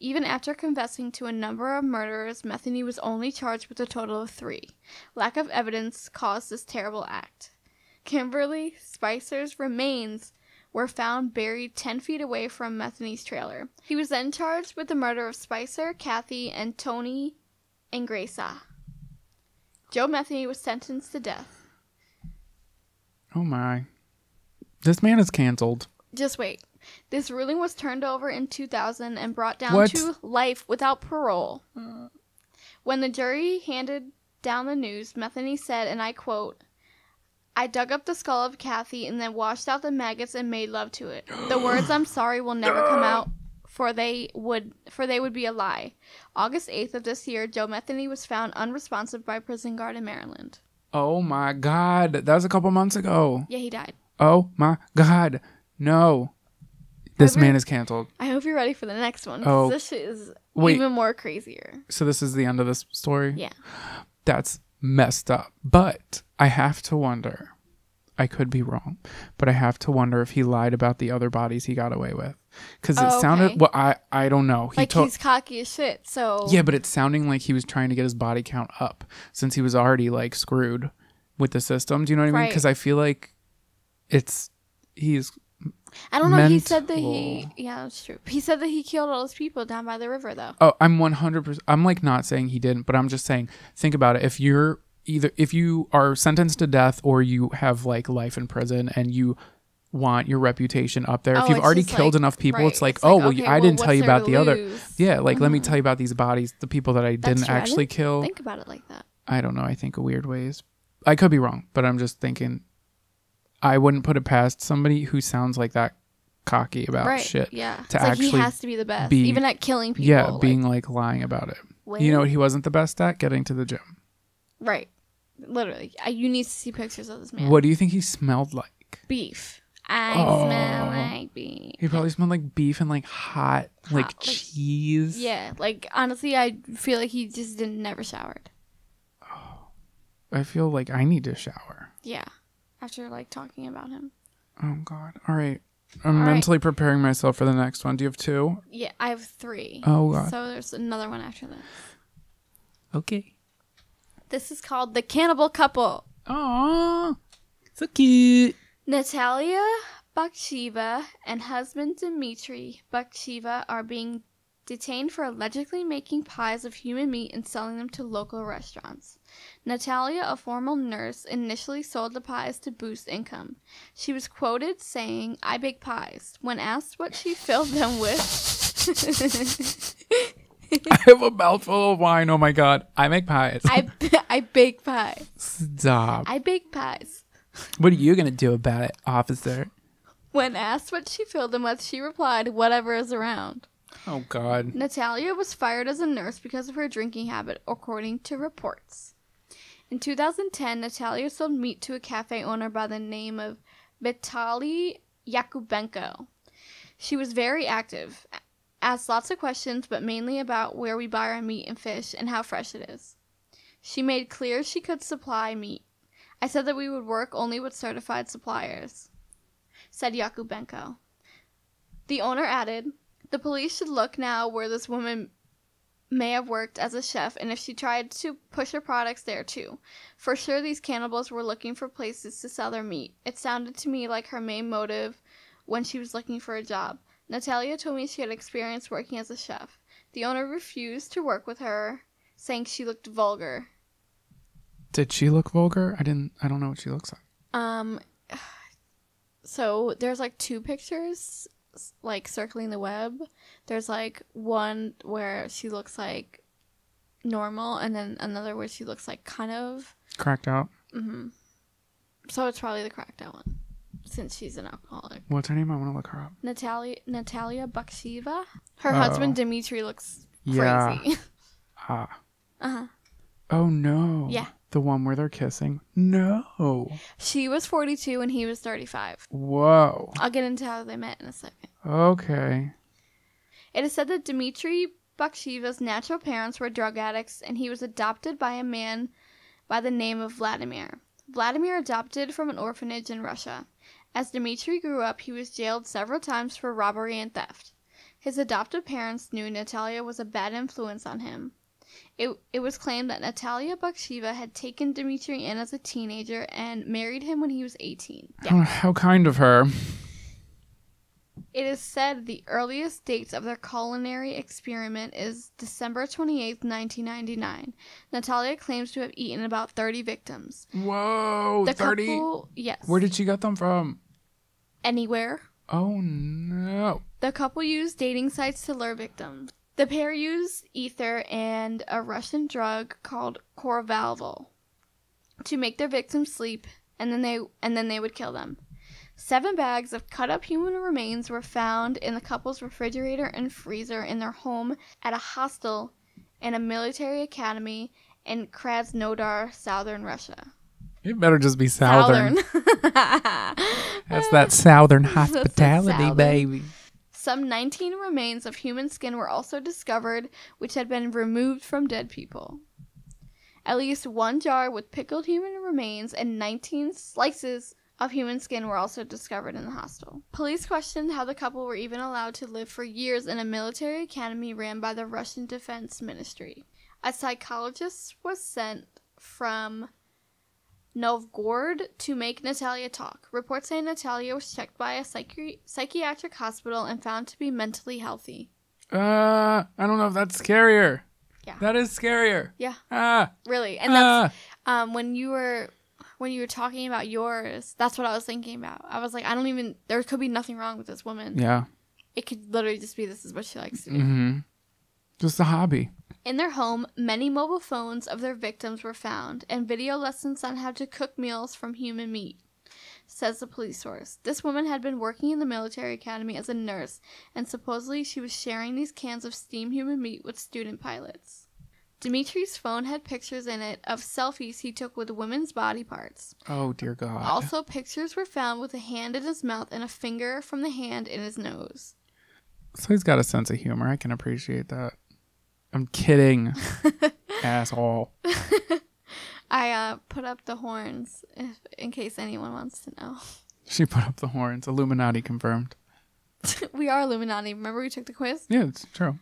Even after confessing to a number of murders, Metheny was only charged with a total of 3. Lack of evidence caused this terrible act. Kimberly Spicer's remains were found buried 10 feet away from Metheny's trailer. He was then charged with the murder of Spicer, Kathy, and Tony Ingresa. Joe Metheny was sentenced to death. Oh my. This man is canceled. Just wait. This ruling was turned over in 2000 and brought down to life without parole. When the jury handed down the news, Metheny said, and I quote, "I dug up the skull of Kathy and then washed out the maggots and made love to it. The words 'I'm sorry' will never come out, for they would be a lie." August 8th of this year, Joe Metheny was found unresponsive by a prison guard in Maryland. Oh my God. That was a couple months ago. Yeah, he died. Oh my God. No. This man is canceled. I hope you're ready for the next one. Oh, this is even more crazier. So this is the end of this story? Yeah. That's messed up. But I have to wonder. I could be wrong. But I have to wonder if he lied about the other bodies he got away with. Because it sounded... Well, I don't know. He he's cocky as shit, so... Yeah, but it's sounding like he was trying to get his body count up. Since he was already, like, screwed with the system. Do you know what I mean? Because I feel like it's... He's... I don't know. Mental. He said that he... Yeah, that's true. He said that he killed all those people down by the river, though. Oh, I'm 100%... I'm, like, not saying he didn't, but I'm just saying, think about it. If you're either... If you are sentenced to death or you have, like, life in prison and you want your reputation up there, if you've already killed enough people, it's like, oh, well, okay, I didn't tell you about the other... Yeah, like, let me tell you about these bodies, the people that I didn't actually kill. Think about it like that. I don't know. I think of weird ways. I could be wrong, but I'm just thinking... I wouldn't put it past somebody who sounds like that cocky about shit. Yeah. It's actually like he has to be the best. Even at killing people. Yeah, like, being like lying about it. Wait. You know what he wasn't the best at? Getting to the gym. Right. Literally. You need to see pictures of this man. What do you think he smelled like? Beef. I smell like beef. He probably smelled like beef and like hot like cheese. Yeah. Like honestly, I feel like he just never showered. Oh. I feel like I need to shower. Yeah. After, like, talking about him. Oh, God. All right. I'm mentally preparing myself for the next one. Do you have two? Yeah, I have three. Oh, God. So there's another one after this. Okay. This is called The Cannibal Couple. Aww. So cute. Natalia Baksheeva and husband Dmitry Baksheeva are being detained for allegedly making pies of human meat and selling them to local restaurants. Natalia, a former nurse, initially sold the pies to boost income. She was quoted saying, "I bake pies." When asked what she filled them with... I have a mouthful of wine. Oh my God. I make pies. I bake pies. Stop. I bake pies. What are you going to do about it, officer? When asked what she filled them with, she replied, "Whatever is around." Oh, God. Natalia was fired as a nurse because of her drinking habit, according to reports. In 2010, Natalia sold meat to a cafe owner by the name of Vitaly Yakubenko. She was very active, asked lots of questions, but mainly about where we buy our meat and fish and how fresh it is. She made clear she could supply meat. "I said that we would work only with certified suppliers," said Yakubenko. The owner added, "The police should look now where this woman may have worked as a chef and if she tried to push her products there too. For sure these cannibals were looking for places to sell their meat. It sounded to me like her main motive when she was looking for a job." Natalia told me she had experience working as a chef. The owner refused to work with her, saying she looked vulgar. Did she look vulgar? I don't know what she looks like. So there's like two pictures like circling the web. There's like one where she looks like normal and then another where she looks like kind of cracked out. Mm-hmm. So it's probably the cracked out one since she's an alcoholic. What's her name? I want to look her up. Natalia Baksheeva. Her husband Dmitry looks crazy. Oh no. Yeah. The one where they're kissing? No. She was 42 and he was 35. Whoa. I'll get into how they met in a second. Okay. It is said that Dmitry Baksheeva's natural parents were drug addicts and he was adopted by a man by the name of Vladimir. Vladimir adopted from an orphanage in Russia. As Dmitry grew up, he was jailed several times for robbery and theft. His adoptive parents knew Natalia was a bad influence on him. It was claimed that Natalia Baksheeva had taken Dmitry in as a teenager and married him when he was 18. Yeah. How kind of her. It is said the earliest dates of their culinary experiment is December 28, 1999. Natalia claims to have eaten about 30 victims. Whoa, 30? Yes. Where did she get them from? Anywhere. Oh, no. The couple used dating sites to lure victims. The pair used ether and a Russian drug called Corvalvol to make their victims sleep, and then they would kill them. 7 bags of cut-up human remains were found in the couple's refrigerator and freezer in their home at a hostel and a military academy in Krasnodar, southern Russia. It better just be southern. That's that southern hospitality, southern. Baby. Some 19 remains of human skin were also discovered, which had been removed from dead people. At least 1 jar with pickled human remains and 19 slices of human skin were also discovered in the hostel. Police questioned how the couple were even allowed to live for years in a military academy ran by the Russian Defense Ministry. A psychologist was sent from Novgorod to make Natalia talk. Reports say Natalia was checked by a psychiatric hospital and found to be mentally healthy. I don't know if that's scarier. Yeah. That is scarier. Yeah. Really. And that's when you were talking about yours, that's what I was thinking about. I was like, there could be nothing wrong with this woman. Yeah. It could literally just be this is what she likes to do. Mm-hmm. Just a hobby. In their home, many mobile phones of their victims were found and video lessons on how to cook meals from human meat, says the police source. This woman had been working in the military academy as a nurse, and supposedly she was sharing these cans of steamed human meat with student pilots. Dmitry's phone had pictures in it of selfies he took with women's body parts. Oh, dear God. Also, pictures were found with a hand in his mouth and a finger from the hand in his nose. So he's got a sense of humor. I can appreciate that. I'm kidding. Asshole. I put up the horns in case anyone wants to know. She put up the horns. Illuminati confirmed. We are Illuminati. Remember we took the quiz? Yeah, it's true.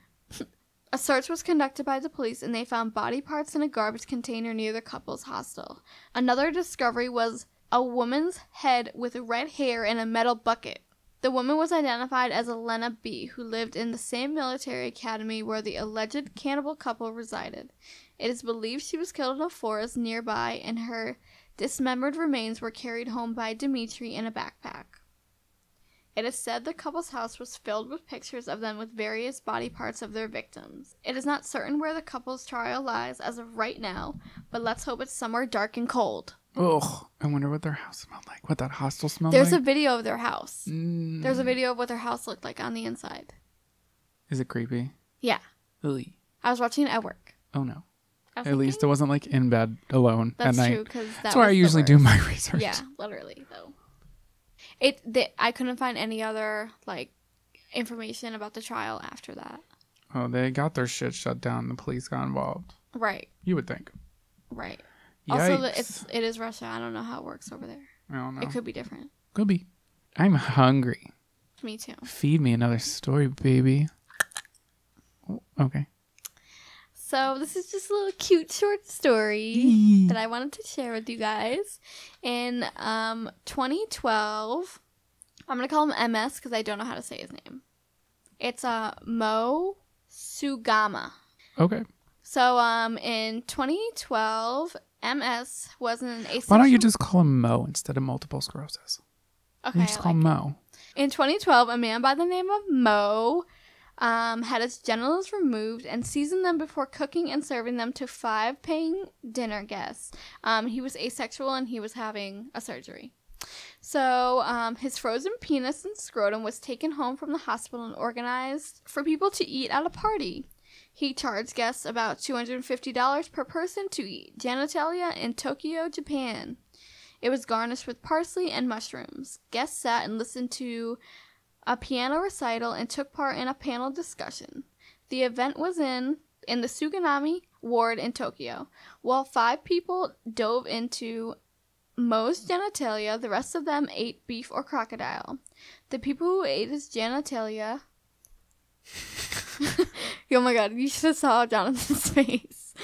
A search was conducted by the police, and they found body parts in a garbage container near the couple's hostel. Another discovery was a woman's head with red hair in a metal bucket. The woman was identified as Elena B., who lived in the same military academy where the alleged cannibal couple resided. It is believed she was killed in a forest nearby, and her dismembered remains were carried home by Dmitry in a backpack. It is said the couple's house was filled with pictures of them with various body parts of their victims. It is not certain where the couple's trial lies as of right now, but let's hope it's somewhere dark and cold. Ugh, I wonder what their house smelled like. What that hostel smelled like? There's a video of their house. Mm. There's a video of what their house looked like on the inside. Is it creepy? Yeah. Really? I was watching it at work. Oh, no. At least it wasn't like in bed alone at night. That's true, because that's where I usually do my research. Yeah, literally, though. I couldn't find any other information about the trial after that. Oh, they got their shit shut down. The police got involved. Right. You would think. Right. Yikes. Also, it is Russia. I don't know how it works over there. I don't know. It could be different. Could be. I'm hungry. Me too. Feed me another story, baby. Oh, okay. So this is just a little cute short story that I wanted to share with you guys. In 2012, I'm going to call him MS because I don't know how to say his name. It's Mo Sugama. Okay. So in 2012, MS was an asexual... Why don't you just call him Mo instead of multiple sclerosis? Okay. You just call him Mo. In 2012, a man by the name of Mo... had its genitals removed and seasoned them before cooking and serving them to 5 paying dinner guests. He was asexual and he was having a surgery. So his frozen penis and scrotum was taken home from the hospital and organized for people to eat at a party. He charged guests about $250 per person to eat genitalia in Tokyo, Japan. It was garnished with parsley and mushrooms. Guests sat and listened to a piano recital and took part in a panel discussion. The event was in the Suginami Ward in Tokyo. While 5 people dove into Mo's genitalia, the rest of them ate beef or crocodile. The people who ate his genitalia... Oh my God, you should have saw Jonathan's face.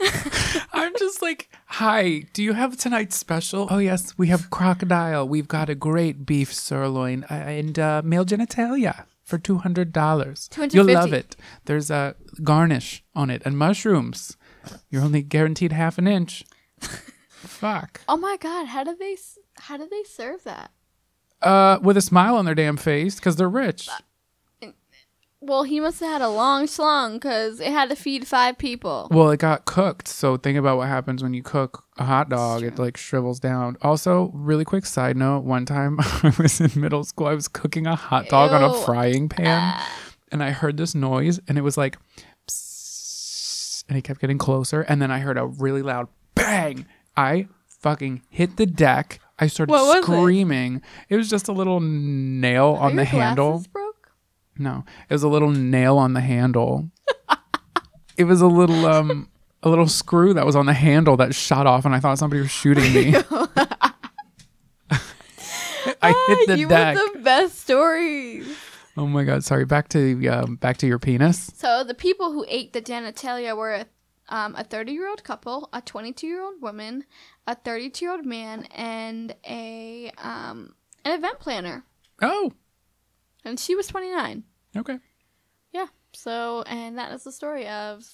I'm just like, hi, do you have tonight's special? Oh, yes, we have crocodile. We've got a great beef sirloin and male genitalia for $200. $250. You'll love it. There's a garnish on it and mushrooms. You're only guaranteed half an inch. Fuck. Oh, my God. How do they serve that? With a smile on their damn face because they're rich. Well, he must have had a long schlong because it had to feed 5 people. Well, it got cooked. So think about what happens when you cook a hot dog. It like shrivels down. Also, really quick side note. One time I was in middle school. I was cooking a hot dog on a frying pan. And I heard this noise. And it was like, psss, and it kept getting closer. And then I heard a really loud bang. I fucking hit the deck. I started screaming. It was just a little nail on the handle. No, it was a little nail on the handle. It was a little screw that was on the handle that shot off, and I thought somebody was shooting me. I hit the deck. You were the best stories. Oh my God! Sorry, back to your penis. So the people who ate the genitalia were a 30-year-old couple, a 22-year-old woman, a 32-year-old man, and a an event planner. Oh. And she was 29. Okay. Yeah. So, and that is the story of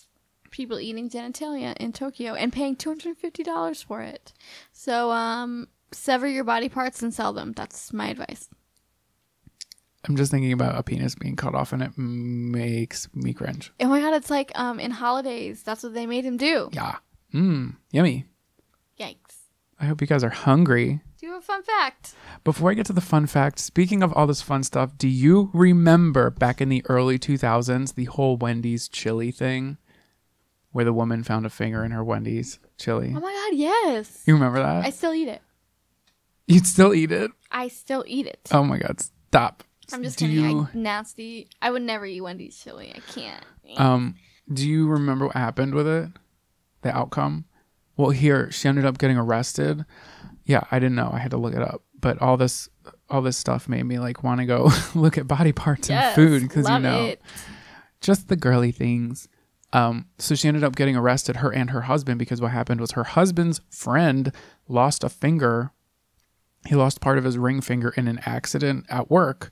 people eating genitalia in Tokyo and paying $250 for it. So, sever your body parts and sell them. That's my advice. I'm just thinking about a penis being cut off, and it makes me cringe. Oh my God! It's like in Holidays. That's what they made him do. Yeah. Mmm. Yummy. Yikes. I hope you guys are hungry. Do a fun fact. Before I get to the fun fact, speaking of all this fun stuff, do you remember back in the early 2000s, the whole Wendy's chili thing where the woman found a finger in her Wendy's chili? Oh my God, yes. You remember that? I still eat it. You'd still eat it? I still eat it. Oh my God, stop. I'm just kidding. Nasty. I would never eat Wendy's chili. I can't. Do you remember what happened with it? The outcome? Well, here, she ended up getting arrested. Yeah, I didn't know. I had to look it up. But all this stuff made me like want to go look at body parts and food because you know, just the girly things. So she ended up getting arrested, her and her husband, because what happened was her husband's friend lost a finger. He lost part of his ring finger in an accident at work,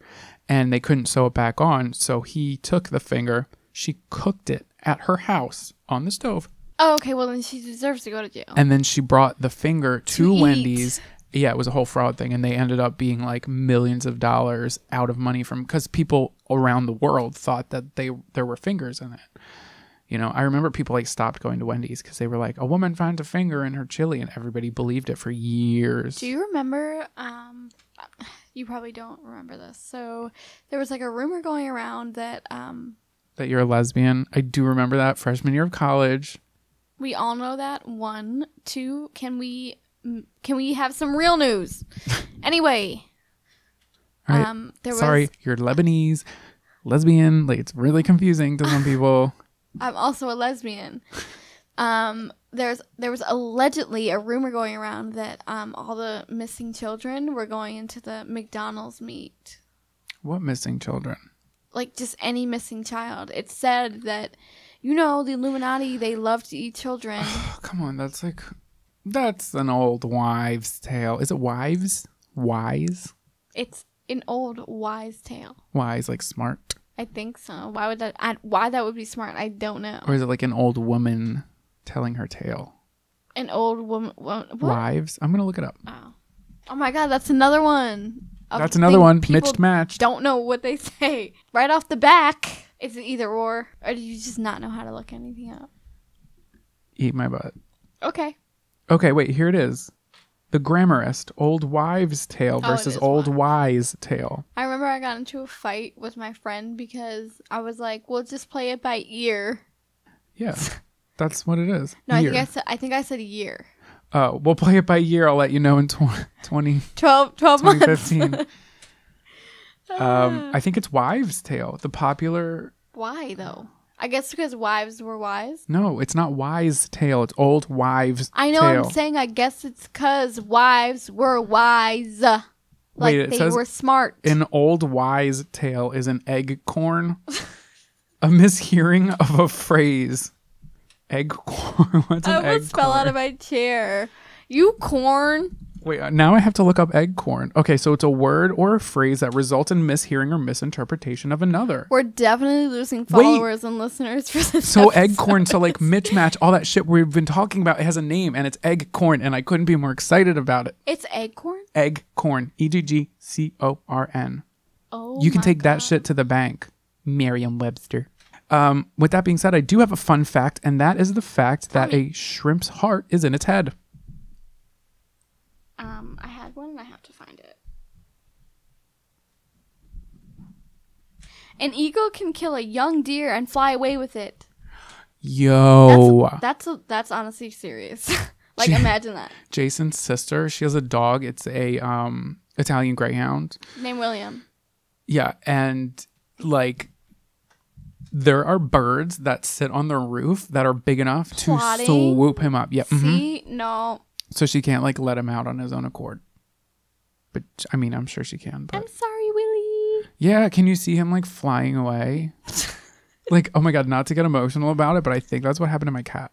and they couldn't sew it back on. So he took the finger. She cooked it at her house on the stove. Oh, okay. Well, then she deserves to go to jail. And then she brought the finger to Wendy's. Yeah, it was a whole fraud thing. And they ended up being like millions of dollars out of money from because people around the world thought that there were fingers in it. You know, I remember people like stopped going to Wendy's because they were like, a woman finds a finger in her chili, and everybody believed it for years. Do you remember? You probably don't remember this. So there was like a rumor going around that that you're a lesbian. I do remember that freshman year of college. We all know that. 1, 2. Can we have some real news? Anyway, right. Sorry, you're Lebanese, lesbian. Like, it's really confusing to some people. I'm also a lesbian. There was allegedly a rumor going around that all the missing children were going into the McDonald's meat. What missing children? Like just any missing child. It said that. You know, the Illuminati, they love to eat children. Oh, come on, that's an old wives' tale. Is it wives? Wise? It's an old wise tale. Wise, like smart? I think so. Why that would be smart, I don't know. Or is it like an old woman telling her tale? An old woman? Wives? I'm going to look it up. Oh my God, that's another one. That's another one. Mitched match. Don't know what they say. Right off the back. Is it either or do you just not know how to look anything up? Eat my butt. Okay. Okay, wait, here it is. The Grammarist, Old Wives' Tale versus Old Wise Tale. I remember I got into a fight with my friend because I was like, we'll just play it by ear. Yeah, that's what it is. No, I think I said year. Oh, we'll play it by year. I'll let you know in 2015. Months. I think it's Wives' Tale, the popular... Why, though? I guess because wives were wise? No, it's not Wise' Tale. It's Old Wives' Tale. I know what I'm saying. I guess it's because wives were wise. Like, wait, they were smart. An Old Wise' Tale is an egg corn, a mishearing of a phrase. Eggcorn? What's an eggcorn? I almost fell out of my chair. You corn. Wait, now I have to look up eggcorn. Okay, so it's a word or a phrase that results in mishearing or misinterpretation of another. We're definitely losing followers and listeners for this. So eggcorn, so like Mitch Match, all that shit we've been talking about, it has a name and it's eggcorn, and I couldn't be more excited about it. It's eggcorn? Eggcorn. E-G-G-C-O-R-N. Oh, you can take that shit to the bank, Merriam-Webster. With that being said, I do have a fun fact, and that is the fact that a shrimp's heart is in its head. I had one and I have to find it. An eagle can kill a young deer and fly away with it. Yo. That's honestly serious. Like, imagine that. Jason's sister, she has a dog. It's a Italian greyhound. Named William. Yeah, and like there are birds that sit on the roof that are big enough to swoop him up. Yeah. See? Mm-hmm. No. So she can't, like, let him out on his own accord. But, I mean, I'm sure she can. But... I'm sorry, Willie. Yeah, can you see him, like, flying away? Like, oh, my God, not to get emotional about it, but I think that's what happened to my cat.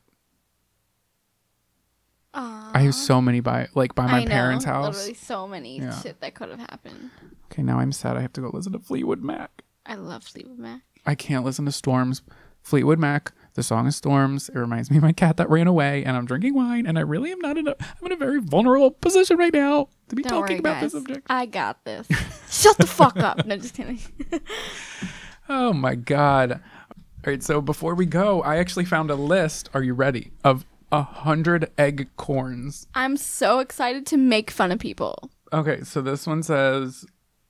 Aww. I have so many by my parents' house. Literally so many shit that could have happened. Okay, now I'm sad I have to go listen to Fleetwood Mac. I love Fleetwood Mac. I can't listen to Storms. Fleetwood Mac. The song is Storms. It reminds me of my cat that ran away, and I'm drinking wine, and I really am not I'm in a very vulnerable position right now to be talking about this subject. I got this. Shut the fuck up. No, just kidding. Oh, my God. All right, so before we go, I actually found a list, are you ready, of 100 egg corns. I'm so excited to make fun of people. Okay, so this one says,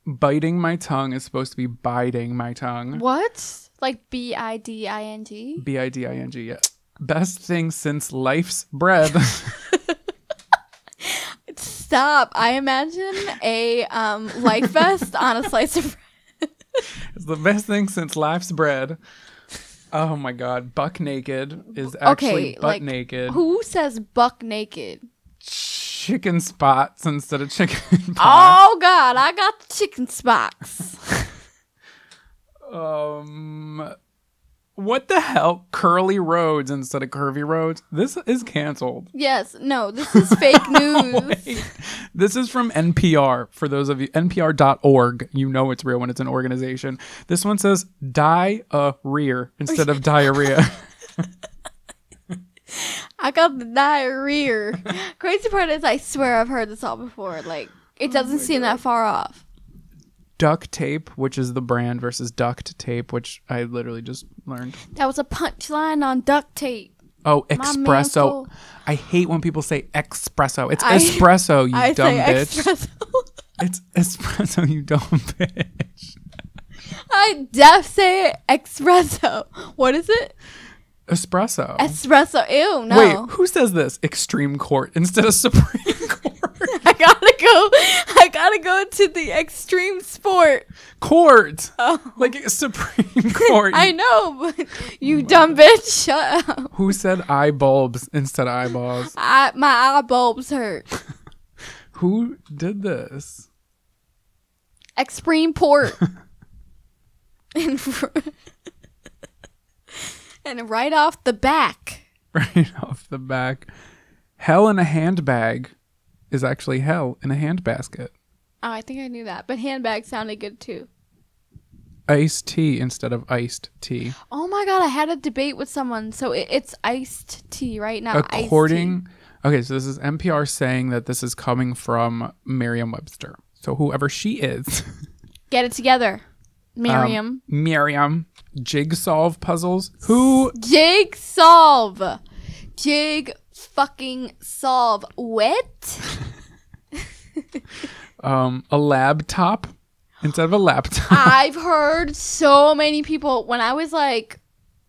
biting my tongue is supposed to be biding my tongue. What? Like B-I-D-I-N-G? B-I-D-I-N-G, yeah. Best thing since life's bread. Stop. I imagine a life vest on a slice of bread. It's the best thing since life's bread. Oh, my God. Buck naked is actually butt naked. Who says buck naked? Chicken spots instead of chicken pie. Oh, God. I got the chicken spots. What the hell? Curly roads instead of curvy roads. This is canceled. Yes. No, this is fake news. Wait. This is from NPR. For those of you, NPR.org. You know it's real when it's an organization. This one says die-a-rear instead of diarrhea. I got the diarrhea. Crazy part is I swear I've heard this all before. Like, it doesn't seem that far off. Duct tape, which is the brand, versus duct tape, which I literally just learned. That was a punchline on duct tape. Oh, espresso. I hate when people say espresso. It's espresso, you dumb bitch. It's espresso, you dumb bitch. I def say espresso. What is it? Espresso. Espresso. Ew, no. Wait, who says this? Extreme Court instead of Supreme Court. I gotta go to the extreme sport court. Oh. Like Supreme Court. I know, but you dumb bitch, shut up. Who said eye bulbs instead of eyeballs? My eye bulbs hurt. Who did this? Extreme Port. And right off the back. Right off the back. Hell in a handbag. Is actually hell in a handbasket. Oh, I think I knew that. But handbag sounded good, too. Iced tea instead of iced tea. Oh, my God. I had a debate with someone. So it's iced tea right now. According... Okay, so this is NPR saying that this is coming from Merriam-Webster. So whoever she is... Get it together, Merriam. Merriam. Jigsaw puzzles. Who... Jigsaw. Jig... fucking solve what? A laptop instead of a laptop. I've heard so many people. When I was like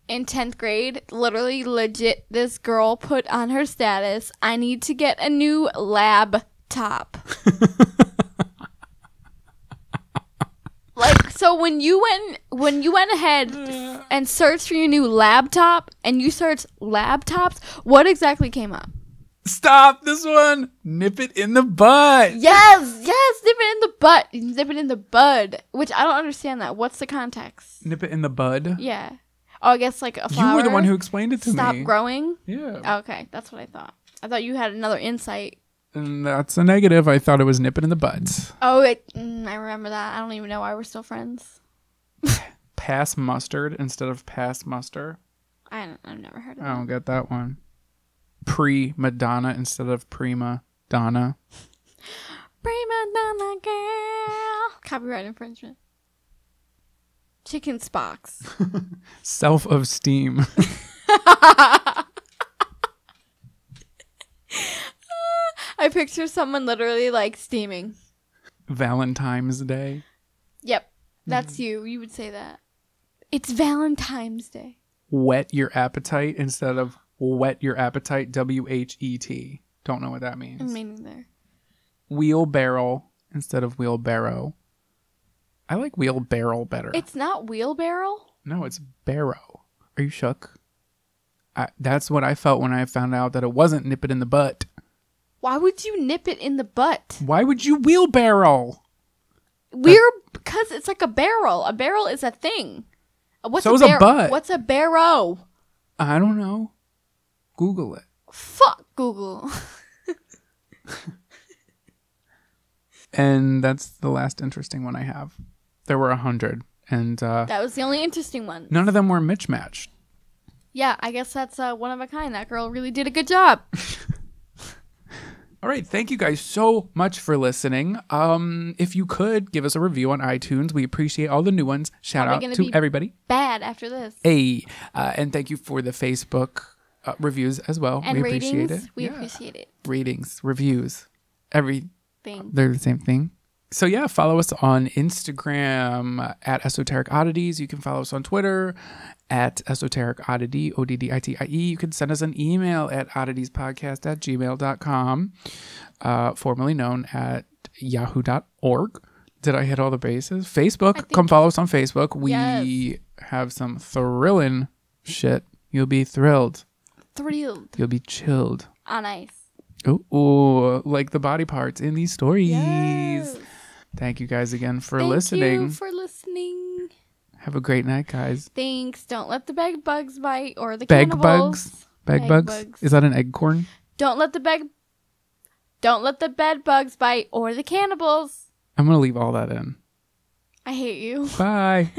in 10th grade, literally legit, this girl put on her status, I need to get a new laptop. Like, so when you went ahead and searched for your new laptop and you searched laptops, what exactly came up? Stop this one. Nip it in the bud. Yes, nip it in the butt. Nip it in the bud, which I don't understand that. What's the context? Nip it in the bud? Yeah. Oh, I guess like a flower. You were the one who explained it to me. Stop growing? Yeah. Okay, that's what I thought. I thought you had another insight. And that's a negative. I thought it was nipping in the buds. Oh, I remember that. I don't even know why we're still friends. Pass mustard instead of pass muster. I've never heard of that. I don't get that one. Pre-Madonna instead of prima donna. Prima donna girl. Copyright infringement. Chicken Spocks. Self of steam. I picture someone literally like steaming. Valentine's Day. Yep. That's you. You would say that. It's Valentine's Day. Whet your appetite instead of wet your appetite. W-H-E-T. Don't know what that means. I mean, neither. Wheelbarrow instead of wheelbarrow. I like wheelbarrow better. It's not wheelbarrow? No, it's barrow. Are you shook? That's what I felt when I found out that it wasn't nip it in the butt. Why would you nip it in the butt? Why would you wheelbarrow? Because it's like a barrel. A barrel is a thing. So is a butt. What's a barrow? I don't know. Google it. Fuck Google. And that's the last interesting one I have. There were 100. And that was the only interesting one. None of them were mismatched. Yeah, I guess that's one of a kind. That girl really did a good job. All right. Thank you guys so much for listening. If you could give us a review on iTunes, we appreciate all the new ones. Shout out to everybody. Bad after this. Hey, and thank you for the Facebook reviews as well. And we appreciate it. We appreciate it. Ratings, reviews, everything. They're the same thing. So yeah, follow us on Instagram at Esoteric Oddities. You can follow us on Twitter at Esoteric Oddity, O-D-D-I-T-I-E. You can send us an email at odditiespodcast@gmail.com, formerly known at yahoo.org. Did I hit all the bases? Facebook, come follow us on Facebook. We have some thrilling shit. You'll be thrilled. Thrilled. You'll be chilled. On ice. Ooh, like the body parts in these stories. Yes. Thank you guys again for listening. Thank you for listening. Have a great night, guys. Thanks. Don't let the bed bugs bite or the cannibals. Bed bugs? Is that an eggcorn? Don't let the bed bugs bite or the cannibals. I'm going to leave all that in. I hate you. Bye.